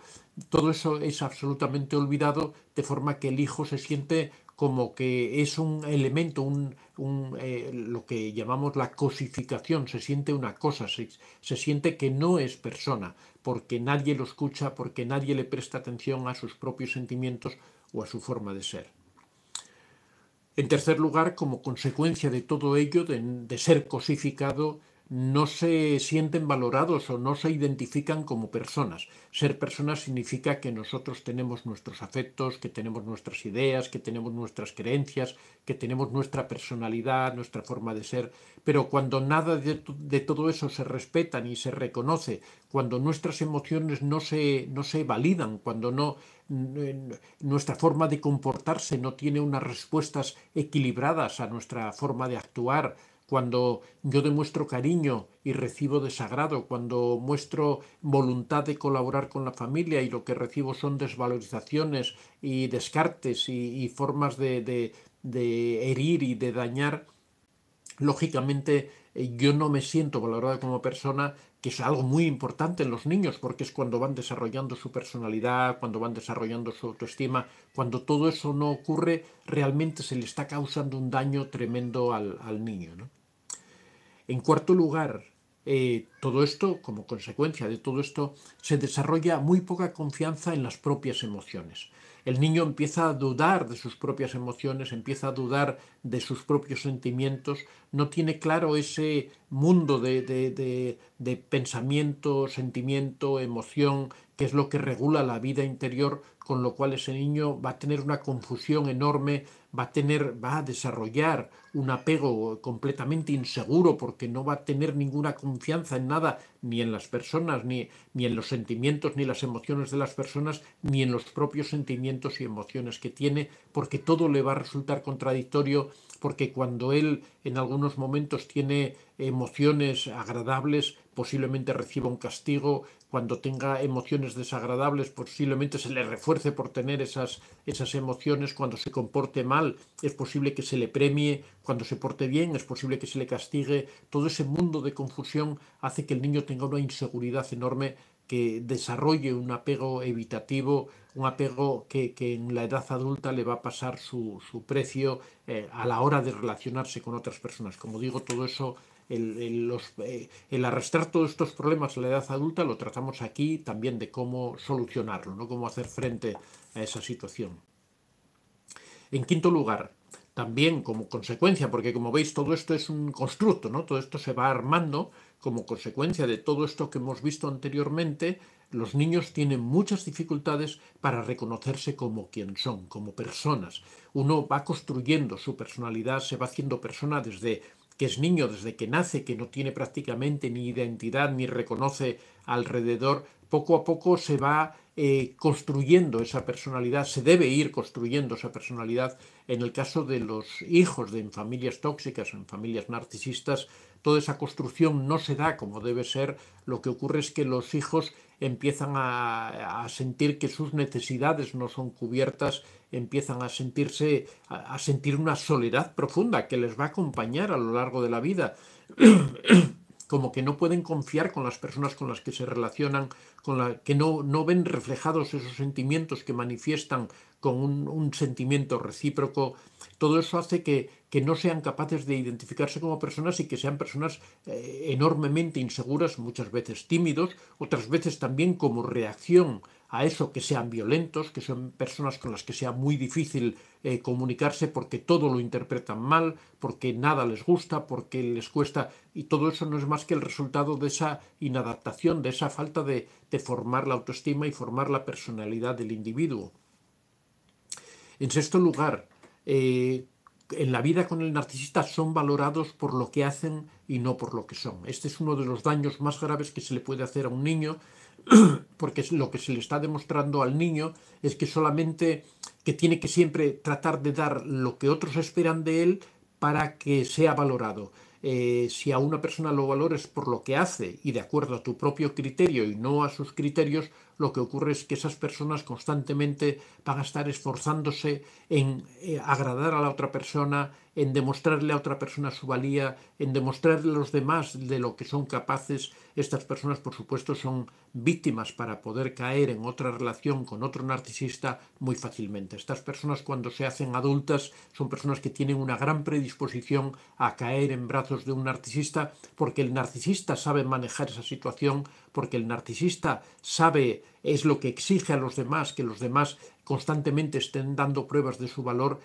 Todo eso es absolutamente olvidado, de forma que el hijo se siente como que es un elemento, un, un, eh, lo que llamamos la cosificación. Se siente una cosa, se, se siente que no es persona, porque nadie lo escucha, porque nadie le presta atención a sus propios sentimientos o a su forma de ser. En tercer lugar, como consecuencia de todo ello, de, de ser cosificado, no se sienten valorados o no se identifican como personas. Ser personas significa que nosotros tenemos nuestros afectos, que tenemos nuestras ideas, que tenemos nuestras creencias, que tenemos nuestra personalidad, nuestra forma de ser. Pero cuando nada de, de todo eso se respeta ni se reconoce, cuando nuestras emociones no se, no se validan, cuando no, nuestra forma de comportarse no tiene unas respuestas equilibradas a nuestra forma de actuar, cuando yo demuestro cariño y recibo desagrado, cuando muestro voluntad de colaborar con la familia y lo que recibo son desvalorizaciones y descartes y, y formas de, de, de herir y de dañar, lógicamente yo no me siento valorado como persona, que es algo muy importante en los niños, porque es cuando van desarrollando su personalidad, cuando van desarrollando su autoestima. Cuando todo eso no ocurre, realmente se le está causando un daño tremendo al, al niño, ¿no? En cuarto lugar, eh, todo esto, como consecuencia de todo esto, se desarrolla muy poca confianza en las propias emociones. El niño empieza a dudar de sus propias emociones, empieza a dudar de sus propios sentimientos, no tiene claro ese mundo de, de, de, de pensamiento, sentimiento, emoción, que es lo que regula la vida interior, con lo cual ese niño va a tener una confusión enorme, va a, tener, va a desarrollar un apego completamente inseguro porque no va a tener ninguna confianza en nada, ni en las personas, ni, ni en los sentimientos, ni las emociones de las personas, ni en los propios sentimientos y emociones que tiene, porque todo le va a resultar contradictorio, porque cuando él en algunos momentos tiene emociones agradables, posiblemente reciba un castigo, cuando tenga emociones desagradables, posiblemente se le refuerce por tener esas, esas emociones, cuando se comporte mal, es posible que se le premie, cuando se porte bien, es posible que se le castigue. Todo ese mundo de confusión hace que el niño tenga una inseguridad enorme, que desarrolle un apego evitativo, un apego que, que en la edad adulta le va a pasar su, su precio eh, a la hora de relacionarse con otras personas. Como digo, todo eso, el, el, los, eh, el arrastrar todos estos problemas a la edad adulta lo tratamos aquí también, de cómo solucionarlo, ¿no? Cómo hacer frente a esa situación. En quinto lugar, también como consecuencia, porque como veis todo esto es un constructo, ¿no? Todo esto se va armando. Como consecuencia de todo esto que hemos visto anteriormente, los niños tienen muchas dificultades para reconocerse como quien son, como personas. Uno va construyendo su personalidad, se va haciendo persona desde que es niño, desde que nace, que no tiene prácticamente ni identidad ni reconoce alrededor. Poco a poco se va eh, construyendo esa personalidad, se debe ir construyendo esa personalidad. En el caso de los hijos de en familias tóxicas, en familias narcisistas, toda esa construcción no se da como debe ser. Lo que ocurre es que los hijos empiezan a, a sentir que sus necesidades no son cubiertas, empiezan a sentirse, a, a sentir una soledad profunda que les va a acompañar a lo largo de la vida. Como que no pueden confiar con las personas con las que se relacionan, con la que no, no ven reflejados esos sentimientos que manifiestan con un, un sentimiento recíproco. Todo eso hace que, que no sean capaces de identificarse como personas y que sean personas eh, enormemente inseguras, muchas veces tímidos, otras veces también como reacción a eso, que sean violentos, que sean personas con las que sea muy difícil eh, comunicarse porque todo lo interpretan mal, porque nada les gusta, porque les cuesta. Y todo eso no es más que el resultado de esa inadaptación, de esa falta de, de formar la autoestima y formar la personalidad del individuo. En sexto lugar, eh, en la vida con el narcisista son valorados por lo que hacen y no por lo que son. Este es uno de los daños más graves que se le puede hacer a un niño, porque lo que se le está demostrando al niño es que solamente que tiene que siempre tratar de dar lo que otros esperan de él para que sea valorado. Eh, si a una persona lo valores por lo que hace y de acuerdo a tu propio criterio y no a sus criterios, lo que ocurre es que esas personas constantemente van a estar esforzándose en eh, agradar a la otra persona, en demostrarle a otra persona su valía, en demostrarle a los demás de lo que son capaces. Estas personas, por supuesto, son víctimas para poder caer en otra relación con otro narcisista muy fácilmente. Estas personas, cuando se hacen adultas, son personas que tienen una gran predisposición a caer en brazos de un narcisista, porque el narcisista sabe manejar esa situación, porque el narcisista sabe, es lo que exige a los demás, que los demás constantemente estén dando pruebas de su valor.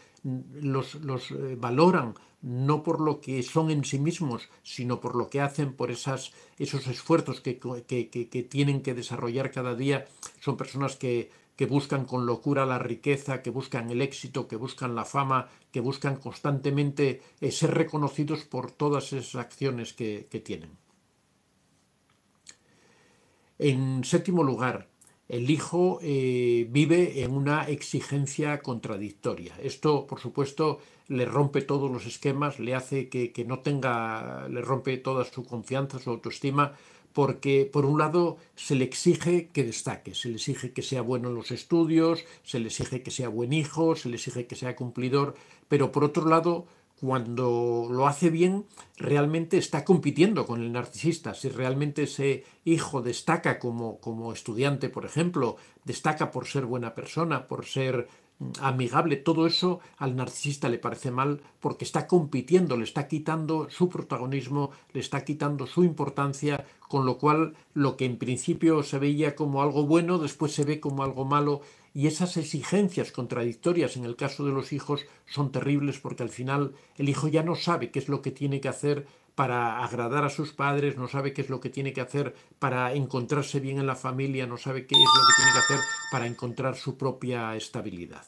Los, los eh, valoran no por lo que son en sí mismos, sino por lo que hacen, por esas, esos esfuerzos que, que, que, que tienen que desarrollar cada día. Son personas que, que buscan con locura la riqueza, que buscan el éxito, que buscan la fama, que buscan constantemente eh, ser reconocidos por todas esas acciones que, que tienen. En séptimo lugar, el hijo eh, vive en una exigencia contradictoria. Esto, por supuesto, le rompe todos los esquemas, le hace que, que no tenga, le rompe toda su confianza, su autoestima, porque por un lado se le exige que destaque, se le exige que sea bueno en los estudios, se le exige que sea buen hijo, se le exige que sea cumplidor, pero por otro lado, cuando lo hace bien, realmente está compitiendo con el narcisista. Si realmente ese hijo destaca como, como estudiante, por ejemplo, destaca por ser buena persona, por ser amigable. Todo eso al narcisista le parece mal porque está compitiendo, le está quitando su protagonismo, le está quitando su importancia, con lo cual lo que en principio se veía como algo bueno, después se ve como algo malo, y esas exigencias contradictorias en el caso de los hijos son terribles, porque al final el hijo ya no sabe qué es lo que tiene que hacer para agradar a sus padres, no sabe qué es lo que tiene que hacer para encontrarse bien en la familia, no sabe qué es lo que tiene que hacer para encontrar su propia estabilidad.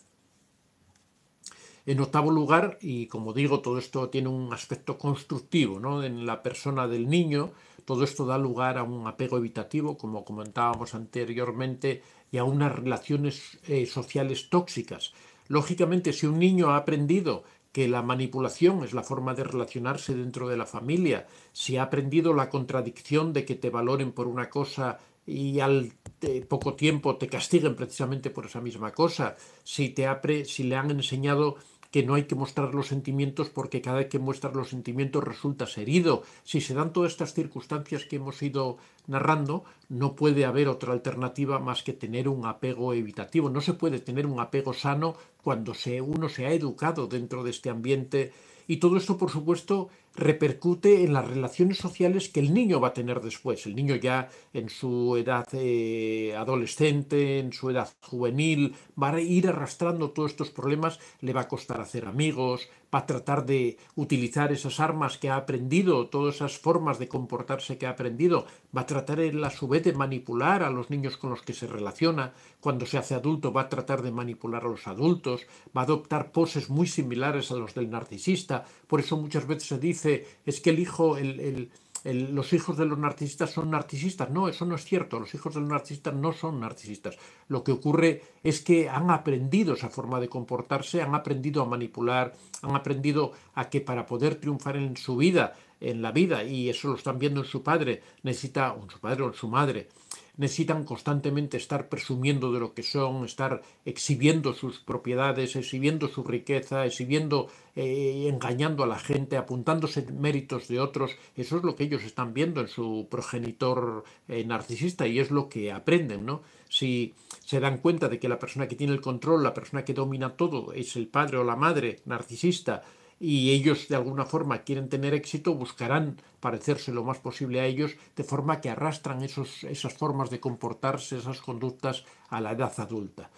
En octavo lugar, y como digo, todo esto tiene un aspecto constructivo, ¿no?, en la persona del niño, todo esto da lugar a un apego evitativo, como comentábamos anteriormente, y a unas relaciones eh, sociales tóxicas. Lógicamente, si un niño ha aprendido que la manipulación es la forma de relacionarse dentro de la familia, si ha aprendido la contradicción de que te valoren por una cosa y al eh, poco tiempo te castiguen precisamente por esa misma cosa, si, te ha pre, si le han enseñado que no hay que mostrar los sentimientos porque cada vez que muestras los sentimientos resultas herido, si se dan todas estas circunstancias que hemos ido narrando, no puede haber otra alternativa más que tener un apego evitativo. No se puede tener un apego sano cuando se, uno se ha educado dentro de este ambiente, y todo esto, por supuesto, repercute en las relaciones sociales que el niño va a tener después. El niño ya en su edad eh, adolescente, en su edad juvenil, va a ir arrastrando todos estos problemas, le va a costar hacer amigos, va a tratar de utilizar esas armas que ha aprendido, todas esas formas de comportarse que ha aprendido, va a tratar él a su vez de manipular a los niños con los que se relaciona. Cuando se hace adulto va a tratar de manipular a los adultos, va a adoptar poses muy similares a los del narcisista. Por eso muchas veces se dice, es que el hijo, el, el, el, los hijos de los narcisistas son narcisistas. No, eso no es cierto, los hijos de los narcisistas no son narcisistas. Lo que ocurre es que han aprendido esa forma de comportarse, han aprendido a manipular, han aprendido a que para poder triunfar en su vida, en la vida, y eso lo están viendo en su padre, necesita, o en su padre o en su madre, necesitan constantemente estar presumiendo de lo que son, estar exhibiendo sus propiedades, exhibiendo su riqueza, exhibiendo, eh, engañando a la gente, apuntándose méritos de otros. Eso es lo que ellos están viendo en su progenitor eh, narcisista, y es lo que aprenden, ¿no? Si se dan cuenta de que la persona que tiene el control, la persona que domina todo, es el padre o la madre narcisista, y ellos de alguna forma quieren tener éxito, buscarán parecerse lo más posible a ellos, de forma que arrastran esos, esas formas de comportarse, esas conductas a la edad adulta.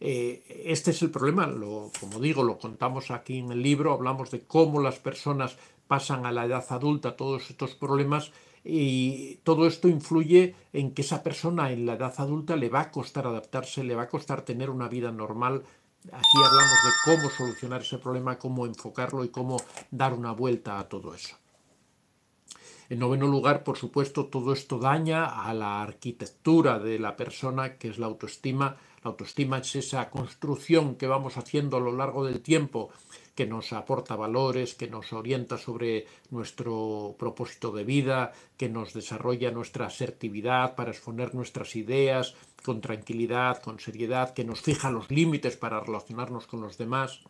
Eh, este es el problema, lo, como digo, lo contamos aquí en el libro, hablamos de cómo las personas pasan a la edad adulta todos estos problemas, y todo esto influye en que esa persona en la edad adulta le va a costar adaptarse, le va a costar tener una vida normal. Aquí hablamos de cómo solucionar ese problema, cómo enfocarlo y cómo dar una vuelta a todo eso. En noveno lugar, por supuesto, todo esto daña a la arquitectura de la persona, que es la autoestima. La autoestima es esa construcción que vamos haciendo a lo largo del tiempo, que nos aporta valores, que nos orienta sobre nuestro propósito de vida, que nos desarrolla nuestra asertividad para exponer nuestras ideas con tranquilidad, con seriedad, que nos fija los límites para relacionarnos con los demás.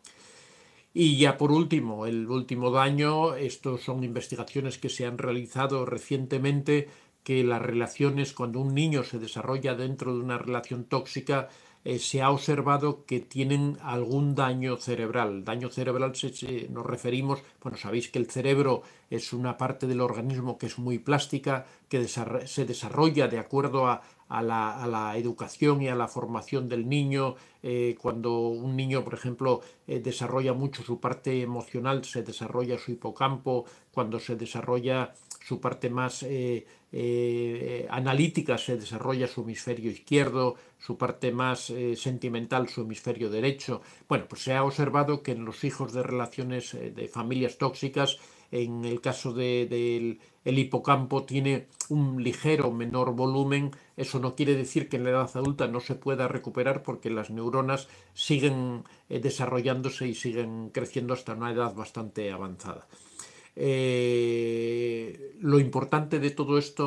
Y ya por último, el último daño, estos son investigaciones que se han realizado recientemente, que las relaciones, cuando un niño se desarrolla dentro de una relación tóxica, Eh, se ha observado que tienen algún daño cerebral. Daño cerebral se, se, nos referimos, bueno, sabéis que el cerebro es una parte del organismo que es muy plástica, que desarro- se desarrolla de acuerdo a, a, la, a la educación y a la formación del niño. Eh, cuando un niño, por ejemplo, eh, desarrolla mucho su parte emocional, se desarrolla su hipocampo. Cuando se desarrolla su parte más eh, eh, analítica, se desarrolla su hemisferio izquierdo, su parte más eh, sentimental, su hemisferio derecho. Bueno, pues se ha observado que en los hijos de relaciones eh, de familias tóxicas, en el caso del de, de el hipocampo tiene un ligero menor volumen. Eso no quiere decir que en la edad adulta no se pueda recuperar, porque las neuronas siguen eh, desarrollándose y siguen creciendo hasta una edad bastante avanzada. Eh, lo importante de todo esto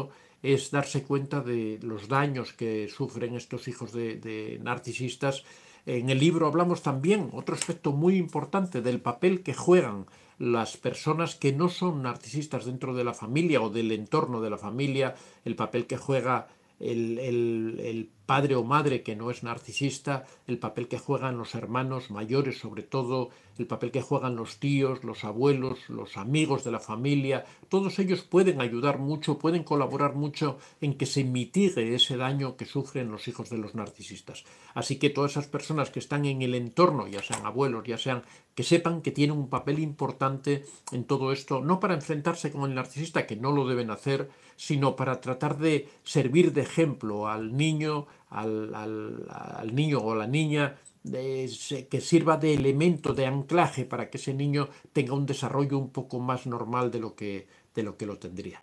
es darse cuenta de los daños que sufren estos hijos de, de narcisistas. En el libro hablamos también, otro aspecto muy importante, del papel que juegan las personas que no son narcisistas dentro de la familia o del entorno de la familia, el papel que juega el, el, el padre o madre que no es narcisista, el papel que juegan los hermanos mayores sobre todo, el papel que juegan los tíos, los abuelos, los amigos de la familia, todos ellos pueden ayudar mucho, pueden colaborar mucho en que se mitigue ese daño que sufren los hijos de los narcisistas. Así que todas esas personas que están en el entorno, ya sean abuelos, ya sean, que sepan que tienen un papel importante en todo esto, no para enfrentarse con el narcisista, que no lo deben hacer, sino para tratar de servir de ejemplo al niño, al, al, al niño o a la niña, de, que sirva de elemento, de anclaje para que ese niño tenga un desarrollo un poco más normal de lo que, de lo, que lo tendría.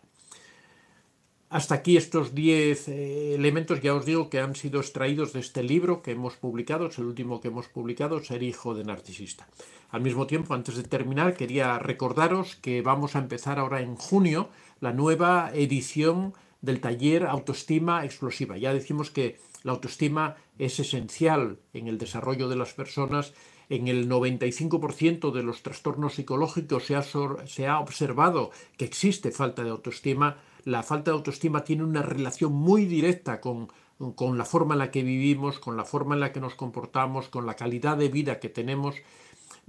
Hasta aquí estos diez eh, elementos, ya os digo, que han sido extraídos de este libro que hemos publicado, es el último que hemos publicado, El hijo del narcisista. Al mismo tiempo, antes de terminar, quería recordaros que vamos a empezar ahora en junio la nueva edición del taller Autoestima Explosiva. Ya decimos que la autoestima es esencial en el desarrollo de las personas. En el noventa y cinco por ciento de los trastornos psicológicos se ha, se ha observado que existe falta de autoestima. La falta de autoestima tiene una relación muy directa con, con la forma en la que vivimos, con la forma en la que nos comportamos, con la calidad de vida que tenemos.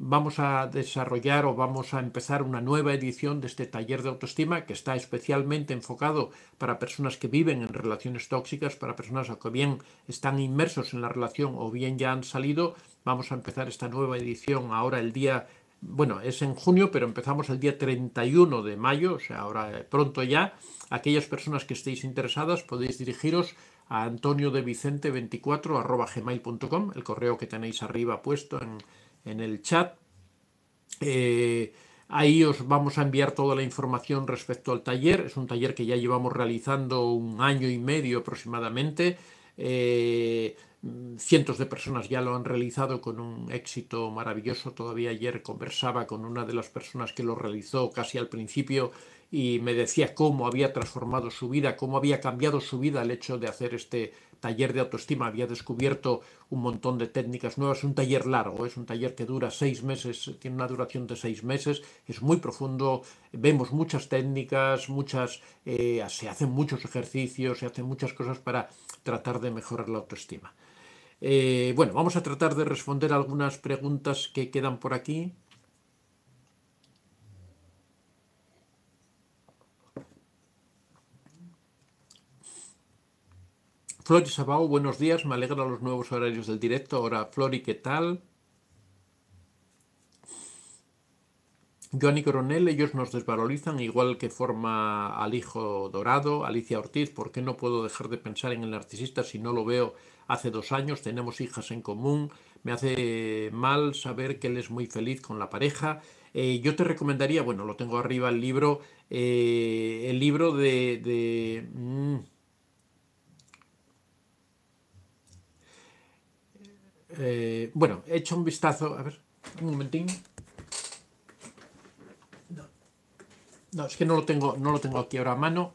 Vamos a desarrollar o vamos a empezar una nueva edición de este taller de autoestima que está especialmente enfocado para personas que viven en relaciones tóxicas, para personas que bien están inmersos en la relación o bien ya han salido. Vamos a empezar esta nueva edición ahora el día, bueno, es en junio, pero empezamos el día treinta y uno de mayo, o sea, ahora pronto ya. Aquellas personas que estéis interesadas podéis dirigiros a antonio de vicente veinticuatro arroba gmail punto com, el correo que tenéis arriba puesto en en el chat. Eh, ahí os vamos a enviar toda la información respecto al taller. Es un taller que ya llevamos realizando un año y medio aproximadamente. Eh, cientos de personas ya lo han realizado con un éxito maravilloso. Todavía ayer conversaba con una de las personas que lo realizó casi al principio y me decía cómo había transformado su vida, cómo había cambiado su vida el hecho de hacer este taller de autoestima. Había descubierto un montón de técnicas nuevas. Es un taller largo, es un taller que dura seis meses, tiene una duración de seis meses, es muy profundo, vemos muchas técnicas, muchas, eh, se hacen muchos ejercicios, se hacen muchas cosas para tratar de mejorar la autoestima. Eh, bueno, vamos a tratar de responder algunas preguntas que quedan por aquí. Flori Sabao, buenos días, me alegra los nuevos horarios del directo. Ahora, Flori, ¿qué tal? Joanny Coronel, ellos nos desvalorizan, igual que forma al hijo dorado. Alicia Ortiz, ¿por qué no puedo dejar de pensar en el narcisista si no lo veo hace dos años? Tenemos hijas en común, me hace mal saber que él es muy feliz con la pareja. Eh, yo te recomendaría, bueno, lo tengo arriba el libro, eh, el libro de... de mmm, Eh, bueno, he hecho un vistazo, a ver, un momentín. No, no es que no lo tengo, no lo tengo aquí ahora a mano.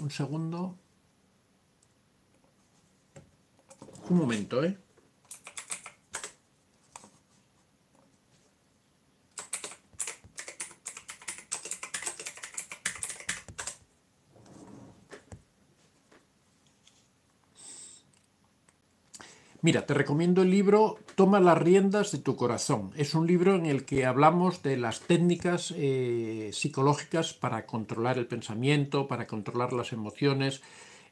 Un segundo. Un momento, ¿eh? Mira, te recomiendo el libro Toma las riendas de tu corazón. Es un libro en el que hablamos de las técnicas eh, psicológicas para controlar el pensamiento, para controlar las emociones.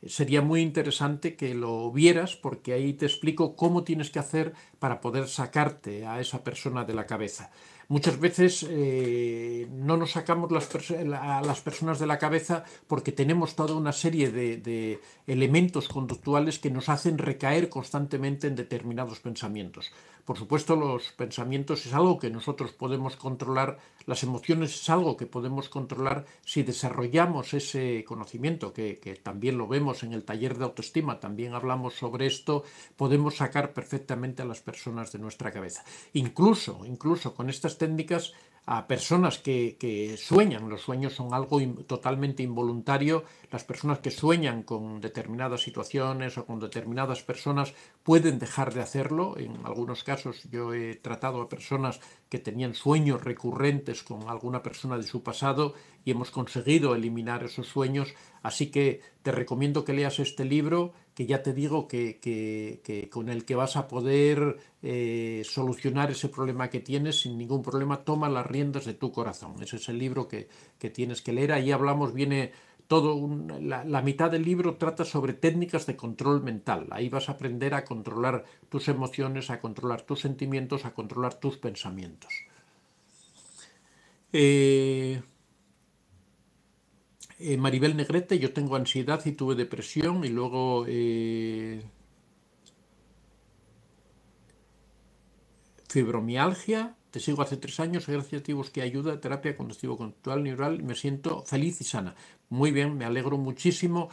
Sería muy interesante que lo vieras porque ahí te explico cómo tienes que hacer para poder sacarte a esa persona de la cabeza. Muchas veces eh, no nos sacamos las a las personas de la cabeza porque tenemos toda una serie de, de elementos conductuales que nos hacen recaer constantemente en determinados pensamientos. Por supuesto, los pensamientos es algo que nosotros podemos controlar, las emociones es algo que podemos controlar si desarrollamos ese conocimiento, que, que también lo vemos en el taller de autoestima, también hablamos sobre esto, podemos sacar perfectamente a las personas de nuestra cabeza. Incluso, incluso con estas técnicas a personas que, que sueñan, los sueños son algo in, totalmente involuntario, las personas que sueñan con determinadas situaciones o con determinadas personas pueden dejar de hacerlo. En algunos casos yo he tratado a personas que tenían sueños recurrentes con alguna persona de su pasado y hemos conseguido eliminar esos sueños. Así que te recomiendo que leas este libro, que ya te digo que, que, que con el que vas a poder eh, solucionar ese problema que tienes sin ningún problema. Toma las riendas de tu corazón. Ese es el libro que, que tienes que leer. Ahí hablamos, viene todo, un, la, la mitad del libro trata sobre técnicas de control mental. Ahí vas a aprender a controlar tus emociones, a controlar tus sentimientos, a controlar tus pensamientos. Eh... Eh, Maribel Negrete, yo tengo ansiedad y tuve depresión y luego eh, fibromialgia. Te sigo hace tres años, gracias a ti busqué ayuda, terapia cognitivo-conductual, neural, me siento feliz y sana. Muy bien, me alegro muchísimo.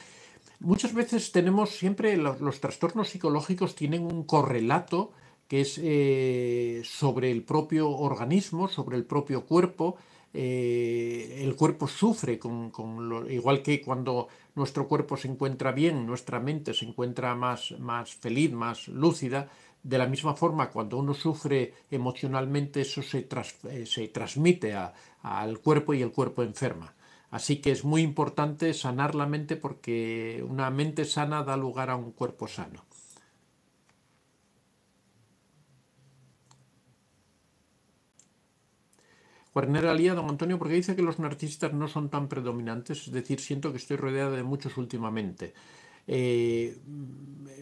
Muchas veces tenemos siempre, los, los trastornos psicológicos tienen un correlato que es eh, sobre el propio organismo, sobre el propio cuerpo. Eh, el cuerpo sufre con, con lo, igual que cuando nuestro cuerpo se encuentra bien, nuestra mente se encuentra más, más feliz, más lúcida. De la misma forma, cuando uno sufre emocionalmente, eso se, tras, eh, se transmite a, al cuerpo y el cuerpo enferma. Así que es muy importante sanar la mente, porque una mente sana da lugar a un cuerpo sano. Guarnera Lía, don Antonio, porque dice que los narcisistas no son tan predominantes, es decir, siento que estoy rodeada de muchos últimamente. Eh,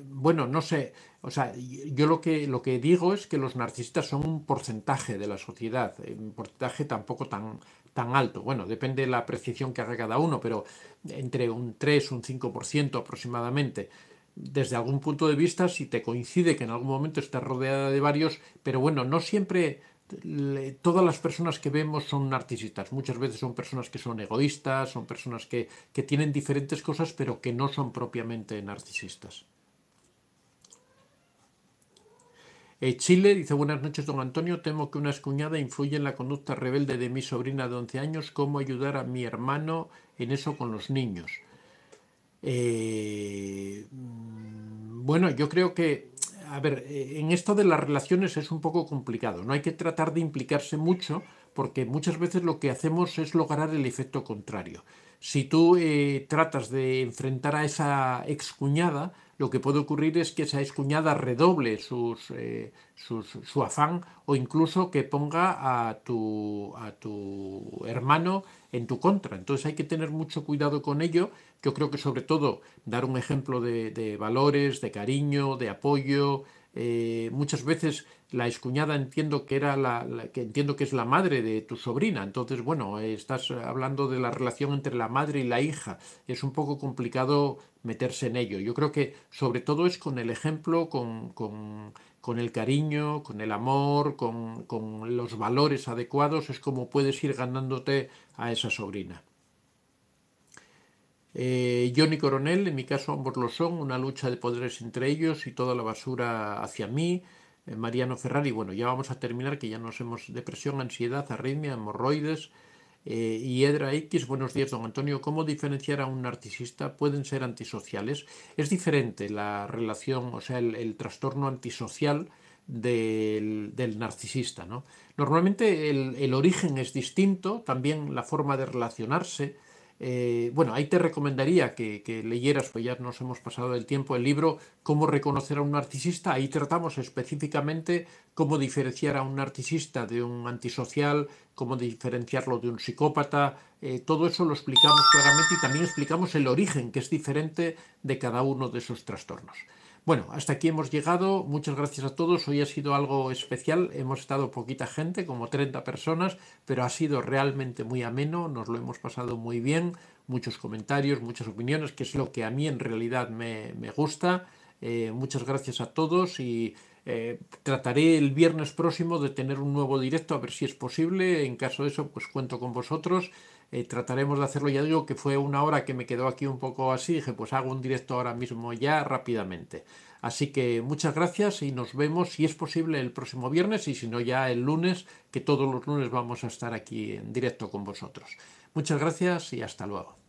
bueno, no sé, o sea, yo lo que, lo que digo es que los narcisistas son un porcentaje de la sociedad, un porcentaje tampoco tan, tan alto. Bueno, depende de la apreciación que haga cada uno, pero entre un tres, un cinco por ciento aproximadamente. Desde algún punto de vista, si te coincide que en algún momento estás rodeada de varios, pero bueno, no siempre... Todas las personas que vemos son narcisistas. Muchas veces son personas que son egoístas, son personas que, que tienen diferentes cosas, pero que no son propiamente narcisistas. Eh, Chile, dice, buenas noches, don Antonio. Temo que una excuñada influya en la conducta rebelde de mi sobrina de once años. ¿Cómo ayudar a mi hermano en eso con los niños? Eh, bueno, yo creo que... A ver, en esto de las relaciones es un poco complicado. No hay que tratar de implicarse mucho, porque muchas veces lo que hacemos es lograr el efecto contrario. Si tú eh, tratas de enfrentar a esa excuñada, lo que puede ocurrir es que esa excuñada redoble sus, eh, sus, su afán, o incluso que ponga a tu, a tu hermano en tu contra. Entonces hay que tener mucho cuidado con ello. Yo creo que sobre todo dar un ejemplo de, de valores, de cariño, de apoyo. Eh, muchas veces la excuñada entiendo que era la, la que entiendo que es la madre de tu sobrina. Entonces, bueno, eh, estás hablando de la relación entre la madre y la hija. Es un poco complicado meterse en ello. Yo creo que sobre todo es con el ejemplo, con, con, con el cariño, con el amor, con, con los valores adecuados, es como puedes ir ganándote a esa sobrina. Eh, Johnny Coronel, en mi caso ambos lo son, una lucha de poderes entre ellos y toda la basura hacia mí. eh, Mariano Ferrari, bueno, ya vamos a terminar, que ya nos hemos... Depresión, ansiedad, arritmia, hemorroides. eh, Y Edra X, buenos días, don Antonio. ¿Cómo diferenciar a un narcisista? ¿Pueden ser antisociales? Es diferente la relación, o sea, el, el trastorno antisocial del, del narcisista, ¿no? Normalmente el, el origen es distinto, también la forma de relacionarse. Eh, bueno, ahí te recomendaría que, que leyeras, pues ya nos hemos pasado del tiempo, el libro Cómo reconocer a un narcisista. Ahí tratamos específicamente cómo diferenciar a un narcisista de un antisocial, cómo diferenciarlo de un psicópata. Eh, todo eso lo explicamos claramente y también explicamos el origen, que es diferente de cada uno de esos trastornos. Bueno, hasta aquí hemos llegado. Muchas gracias a todos. Hoy ha sido algo especial. Hemos estado poquita gente, como treinta personas, pero ha sido realmente muy ameno. Nos lo hemos pasado muy bien. Muchos comentarios, muchas opiniones, que es lo que a mí en realidad me, me gusta. Eh, muchas gracias a todos y eh, trataré el viernes próximo de tener un nuevo directo, a ver si es posible. En caso de eso, pues cuento con vosotros. Eh, trataremos de hacerlo. Ya digo que fue una hora que me quedó aquí un poco así, dije pues hago un directo ahora mismo ya rápidamente. Así que muchas gracias y nos vemos si es posible el próximo viernes, y si no ya el lunes, que todos los lunes vamos a estar aquí en directo con vosotros. Muchas gracias y hasta luego.